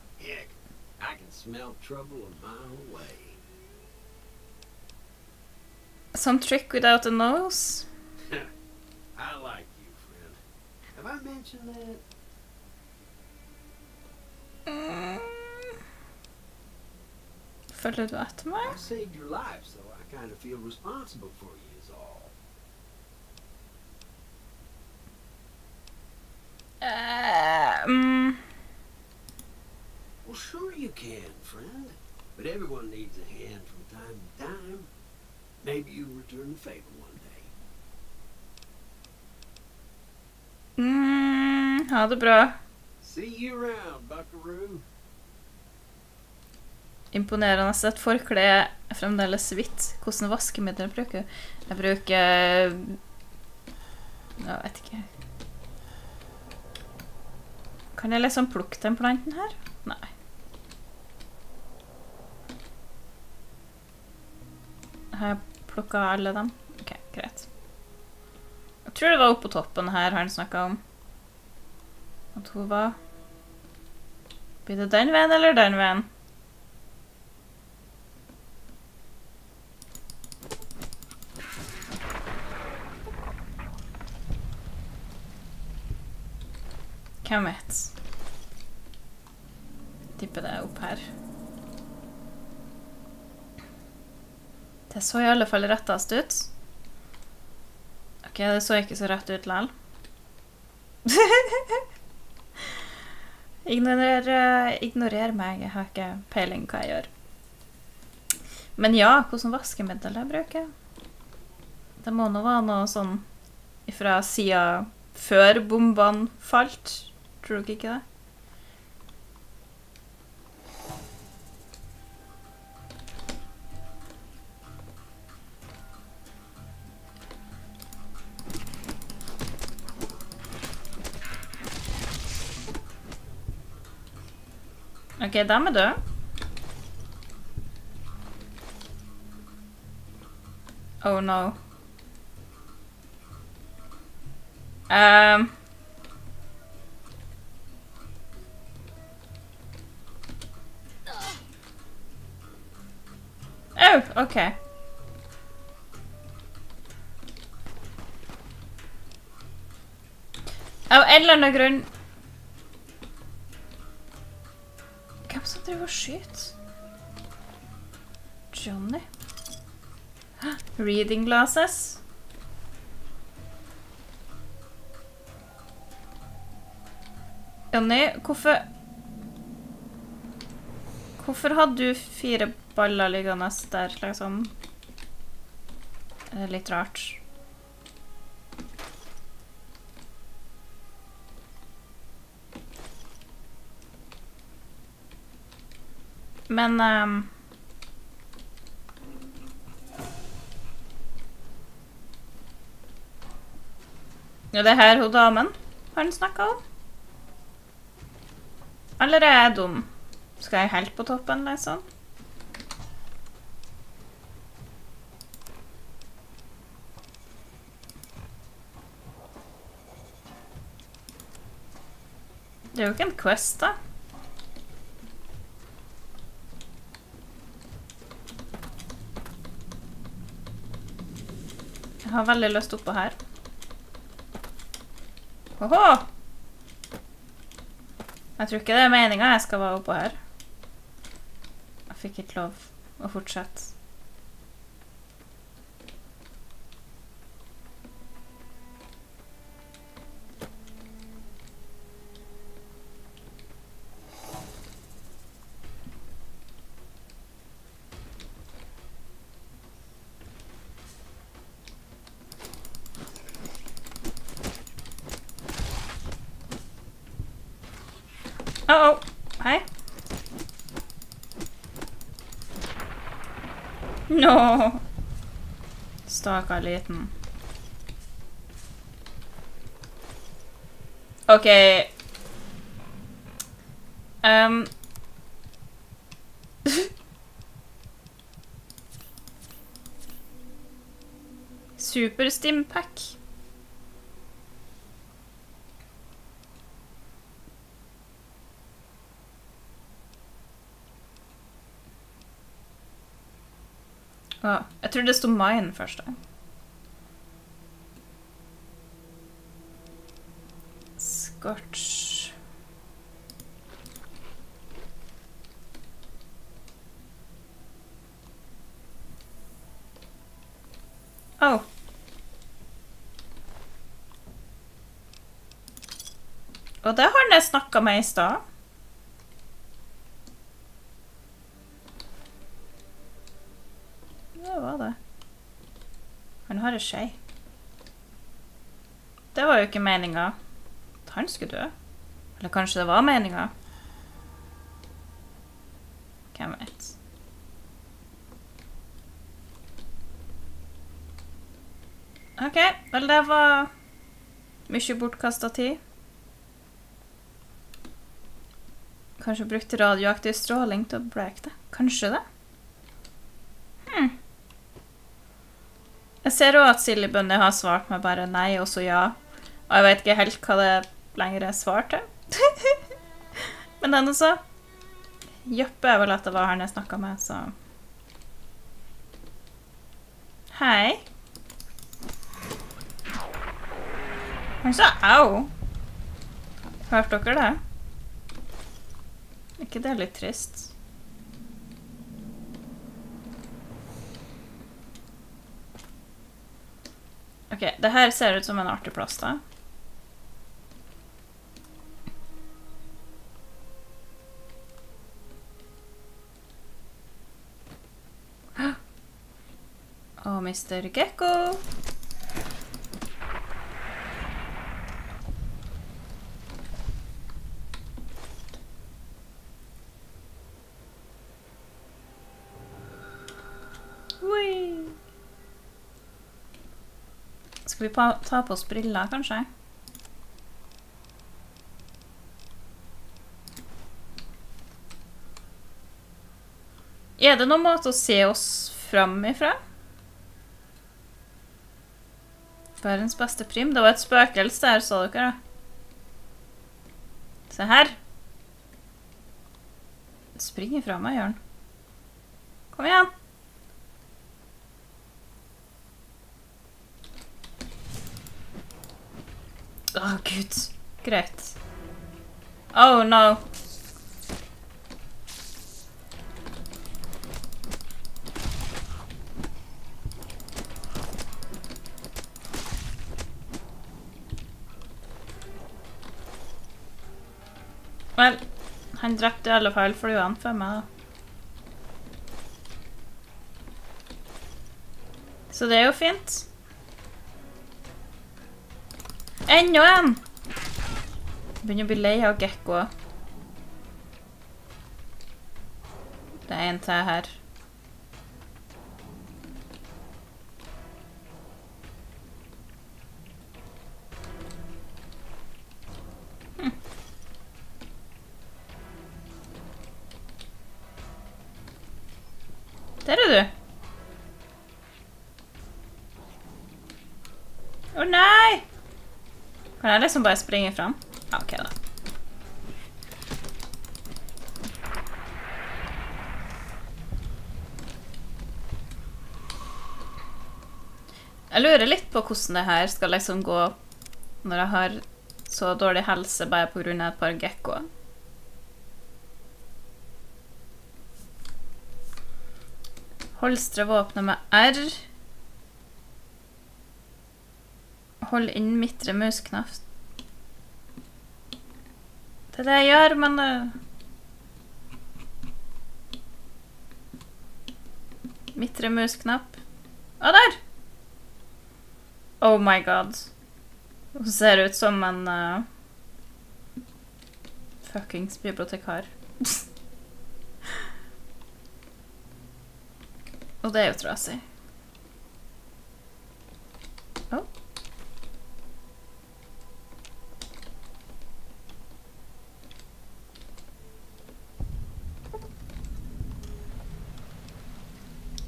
Some trick without a nose? I like you, friend. Have I mentioned that? Følger du etter meg? I saved your life, so I kind of feel responsible for you is all. Well, sure you can, friend. But everyone needs a hand from time to time. Maybe you return the favor one day. Ha det bra. See you around, buckaroo. Imponerende at forkle er fremdeles hvitt. Hvordan vaskemiddel bruker du? Jeg bruker... Jeg vet ikke. Kan jeg liksom plukke den planten her? Nei. Har jeg plukket alle dem? Ok, greit. Jeg tror det var oppe på toppen her han snakket om. At hun var... Blir det den veien eller den veien? Hvem vet? Tipper det opp her. Det så i alle fall rettest ut. Ok, det så ikke så rett ut, lall. Ignorer meg, jeg har ikke peiling hva jeg gjør. Men ja, hvordan vaskemiddel jeg bruker. Det må nå være noe sånn fra siden før bombene falt. Tror du ikke det? Ok, da med død. Oh no. Oh, ok. Av en eller annen grunn... Skyt. Johnny. Reading glasses. Johnny, hvorfor hadde du 4 baller liggende der, liksom? Det er litt rart. Men ja, det er her hun damen har han snakket om. Eller er jeg dum? Skal jeg helt på toppen, liksom? Det er jo ikke en quest, da. Jeg har veldig lyst oppå her. Oho! Jeg tror ikke det er meningen jeg skal være oppå her. Jeg fikk ikke lov å fortsette. Uh-oh. Hei. No. Stakkar liten. Ok. Super stimpack. Jeg tror det stod mine først da. Scorch. Oh. Og det har jeg snakket med i sted. Skje. Det var jo ikke meningen at han skulle dø. Eller kanskje det var meningen. Hvem vet. Ok, vel det var mye bortkastet tid. Kanskje brukte radioaktiv stråling til å breake det. Kanskje det. Jeg ser jo at Sillybønne har svart meg bare nei, og så ja. Og jeg vet ikke helt hva det lenger er svart til. Men den også. Jøppe er vel at det var han jeg snakket med, så. Hei. Han sa, au. Hørte dere det? Ikke det er litt trist? Ok, det her ser ut som en artig plass da. Og Mr. Gecko. Skal vi ta på oss briller, kanskje? Er det noen måte å se oss frem ifra? Verdens beste prim. Det var et spøkelse der, så dere da. Se her. Spring ifra meg, Jørn. Kom igjen. Åh, Gud. Greit. Oh, no. Vel, han drepte i alle fall fordi han anfød meg, da. Så det er jo fint. Enda en! Jeg begynner å bli lei av gekko. Det er en til her. Der er du. Å nei! Kan jeg liksom bare springe fram? Ja, ok da. Jeg lurer litt på hvordan det her skal liksom gå når jeg har så dårlig helse bare på grunn av et par gekkoer. Holstre våpenet med R. Hold inn midtre musknaft. Det er det jeg gjør, men... Midtre musknapp. Å, der! Oh my god. Hun ser ut som en... fuckings bibliotekar. Og det er jo trasig. Åh.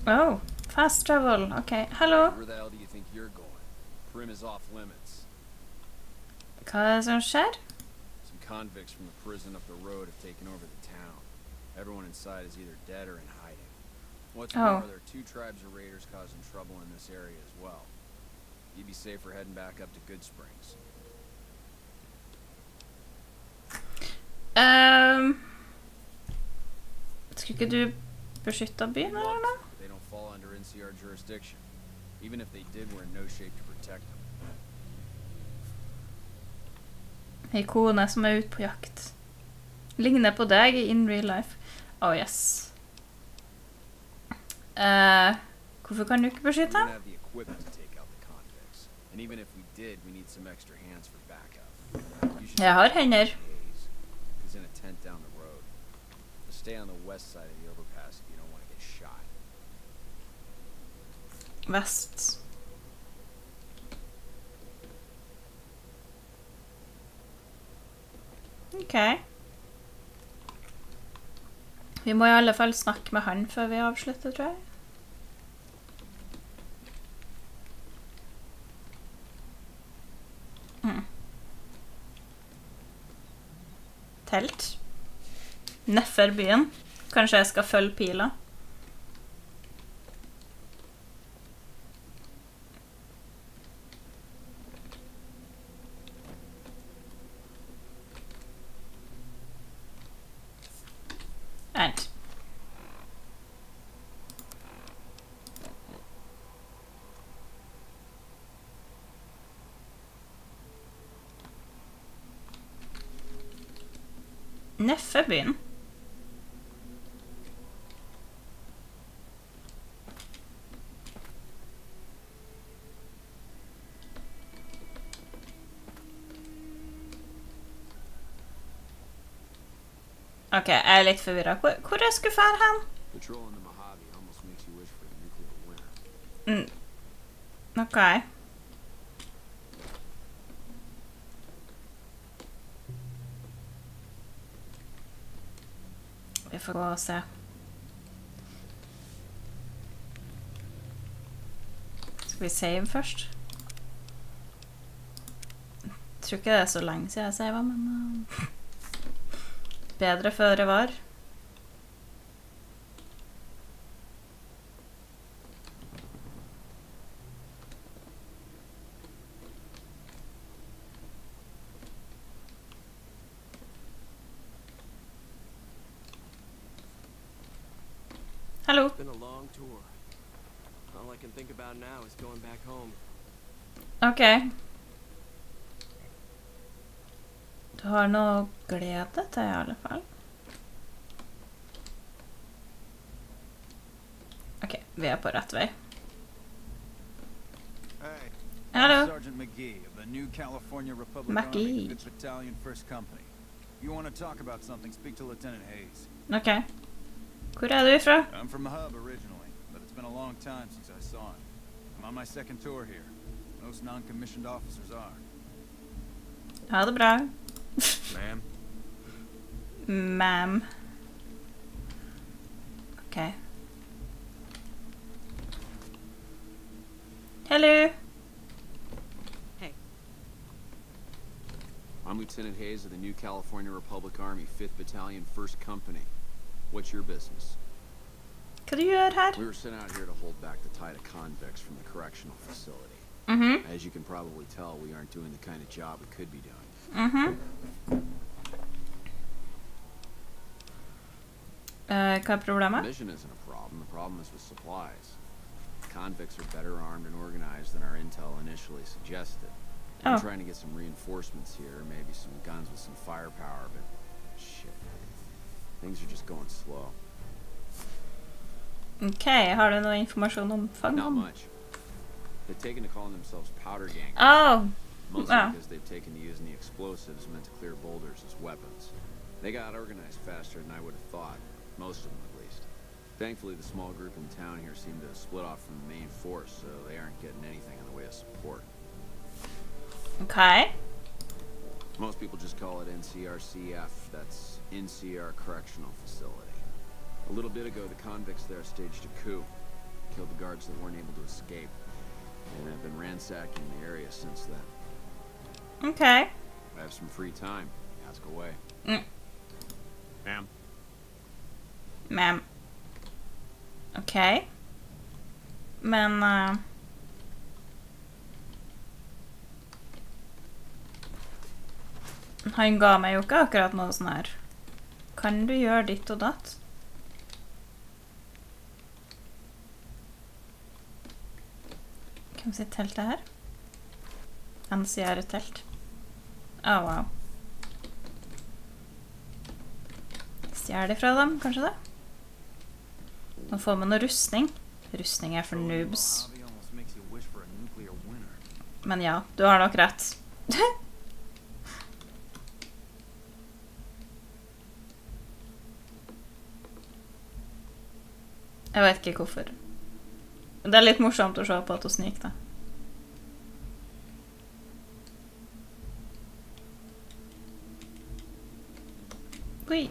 Oh, fast travel. Okay, hello. Where the hell do you think you're going? Prim is off limits. Hva er det som skjer? Some convicts from the prison up the road have taken over the town. Everyone inside is either dead or in hiding. What's more, there are two tribes of raiders causing trouble in this area as well. You'd be safer heading back up to Good Springs. Skulle ikke du beskytte byen eller noe? They don't fall under NCR jurisdiction. Even if they did, we're in no shape to protect them. Hei, kone som er ute på jakt. Ligner på deg in real life. Oh yes. Hvorfor kan du ikke beskytte ham? Jeg har hender. Vest. Ok. Vi må i alle fall snakke med han før vi avslutter, tror jeg. Telt. Nedfor byen. Kanskje jeg skal følge pila. And. Neffe byen. Ok, jeg er litt forvirret. Hvor jeg skulle fære hen? Ok. Vi får gå og se. Skal vi save først? Jeg tror ikke det er så lenge siden jeg savet, men... Bedre før det var. Hello. It's been a long tour. All I can think about now is going back home. Okay. Du har noe glede til i alle fall. Ok, vi er på rett vei. Sergeant McGee of the New California Republic Army, 5th Battalion, 1st Company. You want to talk about something, speak to Lieutenant Hayes. Okay. Where are you from? I'm from the hub originally, but it's been a long time since I saw him. I'm on my second tour here. Most non-commissioned officers are. Ha det bra. Ma'am. Ma'am. Okay. Hello. Hey. I'm Lieutenant Hayes of the New California Republic Army, 5th Battalion, 1st Company. What's your business? Could you add that? We were sent out here to hold back the tide of convicts from the correctional facility. Mm-hmm. As you can probably tell, we aren't doing the kind of job we could be doing. Mm-hmm. Hva er problemet? Mission isn't a problem. The problem is with supplies. Convicts are better armed and organized than our intel initially suggested. Oh. We're trying to get some reinforcements here, maybe some guns with some firepower, but shit, things are just going slow. Okay, har du noe informasjon om fangene? Not much. They've taken to calling themselves powder gang. Oh. Mostly because they've taken to using the explosives meant to clear boulders as weapons. They got organized faster than I would have thought. Most of them, at least. Thankfully, the small group in town here seemed to have split off from the main force, so they aren't getting anything in the way of support. Okay. Most people just call it NCRCF. That's NCR Correctional Facility. A little bit ago, the convicts there staged a coup. Killed the guards that weren't able to escape. And have been ransacking the area since then. Okay. I have some free time. Ask away. Mm. Ma'am. Ma'am. Okay. Men... han ga meg jo ikke akkurat noe sånn her. Kan du gjøre ditt og datt? Hvem sitt telt det her? NCR telt. Åh, wow. Stjel ifra dem, kanskje det? Nå får man noe rustning. Rustning er for noobs. Men ja, du har nok rett. Jeg vet ikke hvorfor. Det er litt morsomt å se på at hun snik, da. Oi.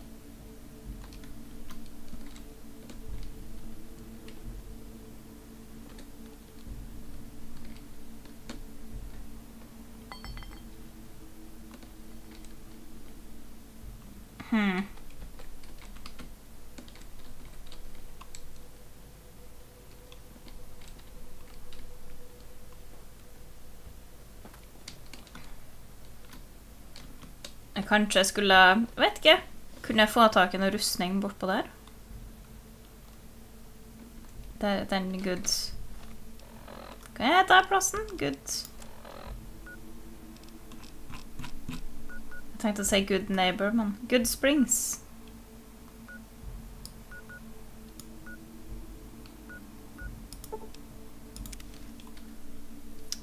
Kanskje jeg skulle, vet ikke, kunne jeg få tak i noen rustning bort på der? Den good. Kan jeg ta plassen? Good. Jeg tenkte å si good neighbor, men Good Springs.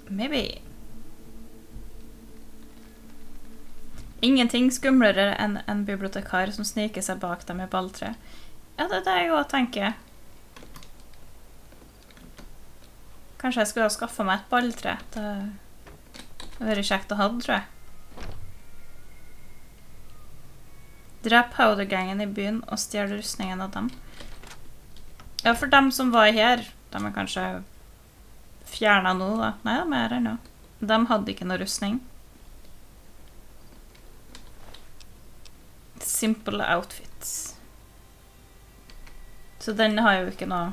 Maybe. Ingenting skumlere enn en bibliotekar som sniker seg bak dem i balltre. Ja, det er det jeg også tenker. Kanskje jeg skulle skaffe meg et balltre. Det hadde vært kjekt å ha, tror jeg. Drep powdergangen i byen og stjel rustningen av dem. Ja, for dem som var her, de er kanskje fjernet nå da. Nei, de er her nå. De hadde ikke noe rustning. Simple outfits. Så den har jo ikke noe.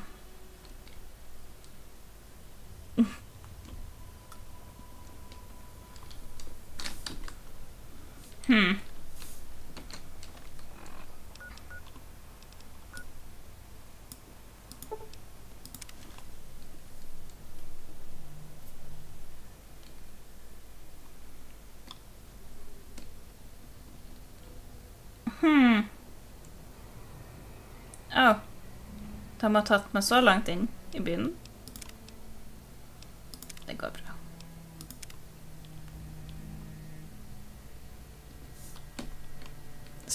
De har tatt meg så langt inn i byen. Det går bra.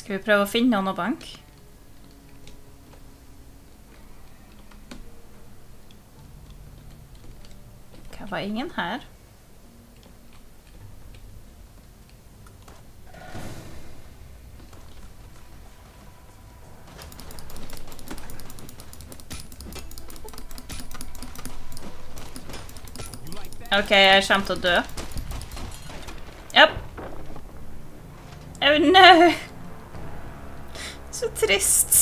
Skal vi prøve å finne noen å banke? Det var ingen her. Ok, jeg kommer til å dø. Japp. Oh no! Så trist.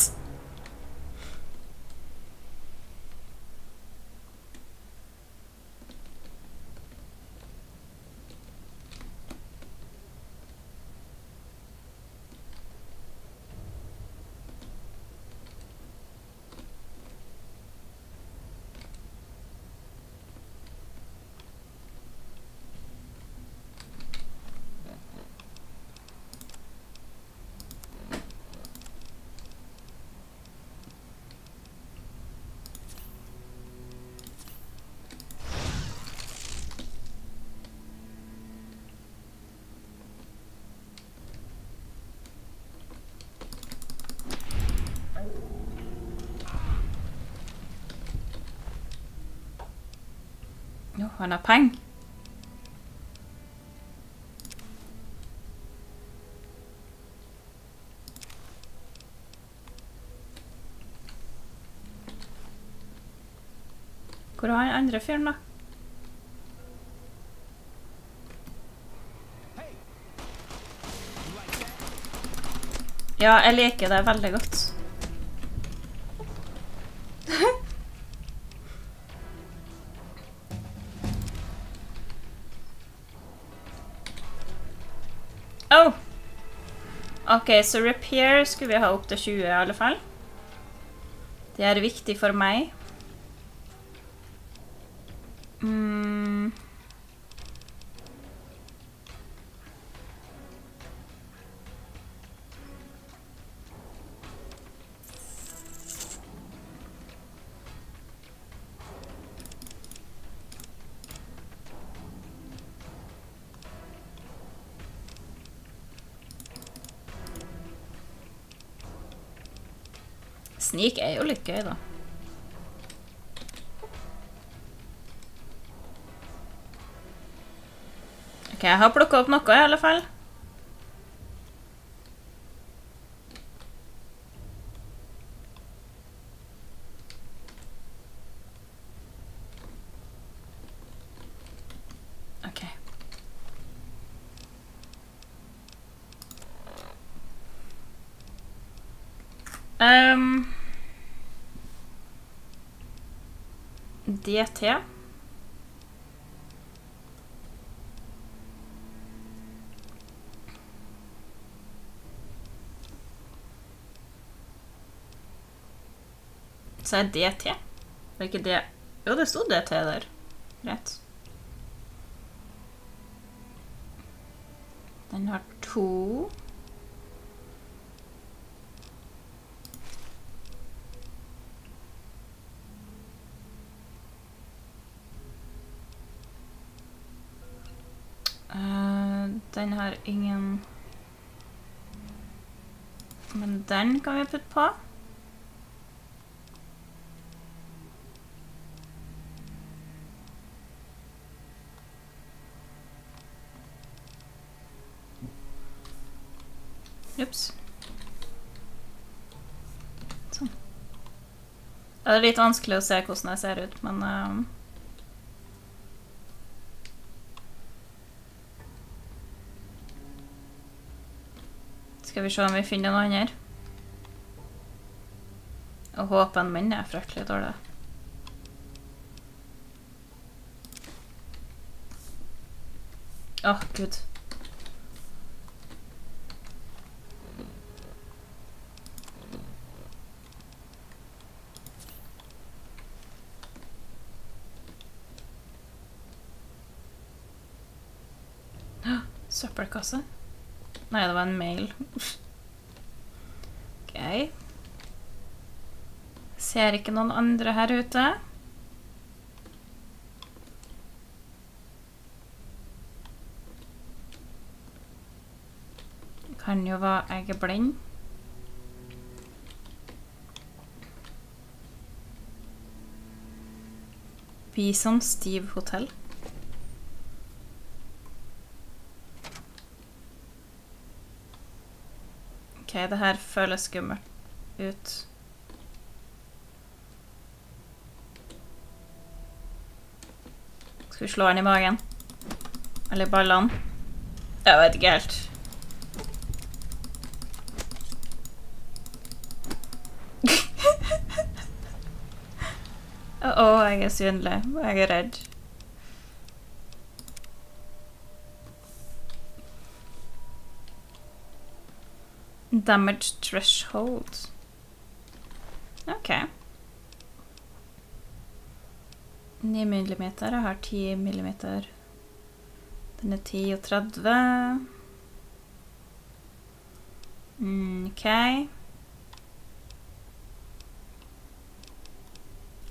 Han har peng. Hvor har han andre fyren da? Ja, jeg liker det veldig godt. Ok, så repair skulle vi ha opp til 20 i alle fall. Det er viktig for meg. Sneak er jo litt gøy da. Ok, jeg har plukket opp noe i alle fall. DT. Så er DT. Var ikke det? Jo, det stod DT der. Rett. Den har 2. Den har ingen... Men den kan vi putte på. Ups. Sånn. Det er litt vanskelig å se hvordan jeg ser ut, men... Skal vi se om vi finner noen her. Og håpen min er fryktelig dårlig. Åh, Gud. Søppelkasse. Nei, det var en mail. Ok. Ser ikke noen andre her ute. Kan jo være jeg er blind. Bison Steve Hotel. Ok, det her føles skummelt ut. Skal vi slå den i magen? Eller ballene? Jeg vet ikke helt. Åh, jeg er synlig. Jeg er redd. Damage threshold. Ok. 9 millimeter. Jeg har 10 millimeter. Den er 10 og 30. Ok.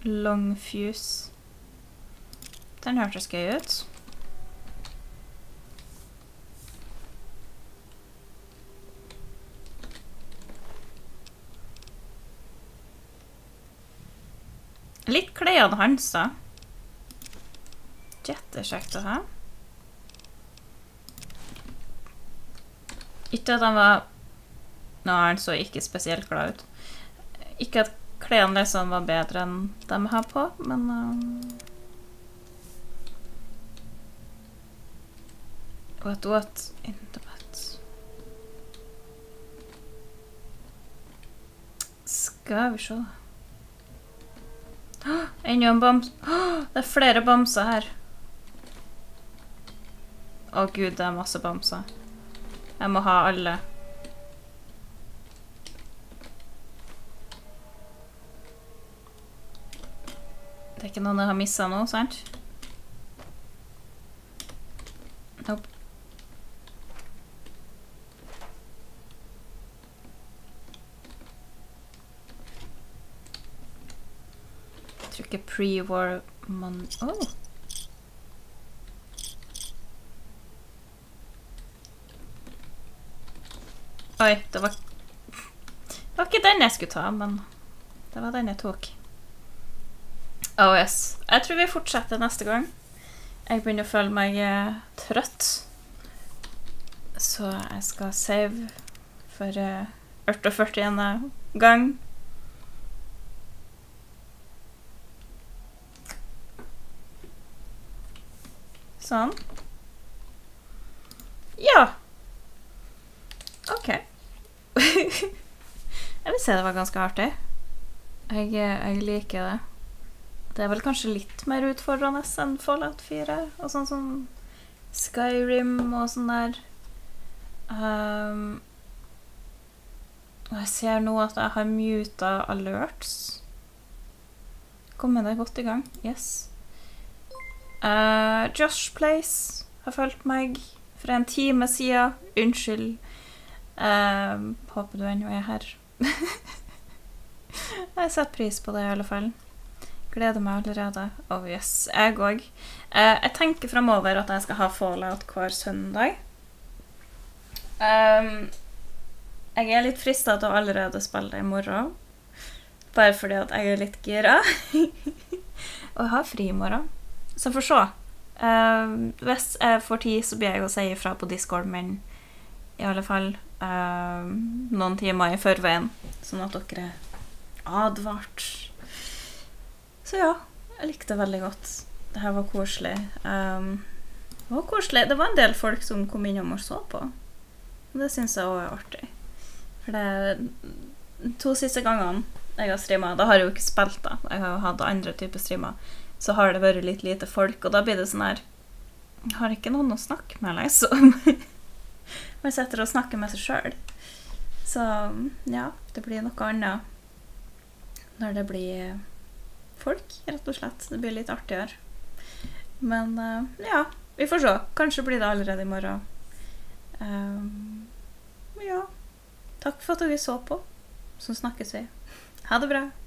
Long fuse. Den hørtes gøy ut. Litt klærne hans da. Jettekjekt å ha. Ikke at han var... Nå er han så ikke spesielt glad ut. Ikke at klærne liksom var bedre enn de har på, men... What in the butt? Skal vi se. Enda en bams. Det er flere bamser her. Å Gud, det er masse bamser. Jeg må ha alle. Det er ikke noen jeg har misset nå, sant? Nope. Jeg tror ikke pre-war man... Åh! Oi, det var ikke den jeg skulle ta, men det var den jeg tok. Oh yes. Jeg tror vi fortsetter neste gang. Jeg begynner å føle meg trøtt. Så jeg skal save for 48. gang. Sånn. Ja! Ok. Jeg vil si det var ganske artig. Jeg liker det. Det er vel kanskje litt mer utfordrende enn Fallout 4, og sånn som Skyrim og sånn der. Og jeg ser nå at jeg har mutet alerts. Kom med deg godt i gang, yes. Josh Place har følt meg fra en time siden. Unnskyld. Håper du ennå er her. Jeg setter pris på det i alle fall. Gleder meg allerede. Oh yes, jeg også. Jeg tenker fremover at jeg skal ha Fallout hver søndag. Jeg er litt fristet til å allerede spille det i morgen. Bare fordi at jeg er litt gira. Og jeg har fri i morgen. Så for så. Hvis jeg får tid så blir jeg å si ifra på Discord, men i alle fall noen timer i forveien. Sånn at dere er advart. Så ja, jeg likte det veldig godt. Dette var koselig. Det var koselig. Det var en del folk som kom innom og så på. Det synes jeg også er artig. For de to siste gangene jeg har streamet, da har jeg jo ikke spilt da. Jeg har jo hatt andre typer streamer. Så har det vært litt lite folk, og da blir det sånn her... Jeg har ikke noen å snakke med, liksom. Man setter og snakker med seg selv. Så ja, det blir noe annet. Når det blir... folk, rett og slett. Det blir litt artigere. Men ja, vi får se. Kanskje blir det allerede i morgen. Ja. Takk for at dere så på. Så snakkes vi. Ha det bra!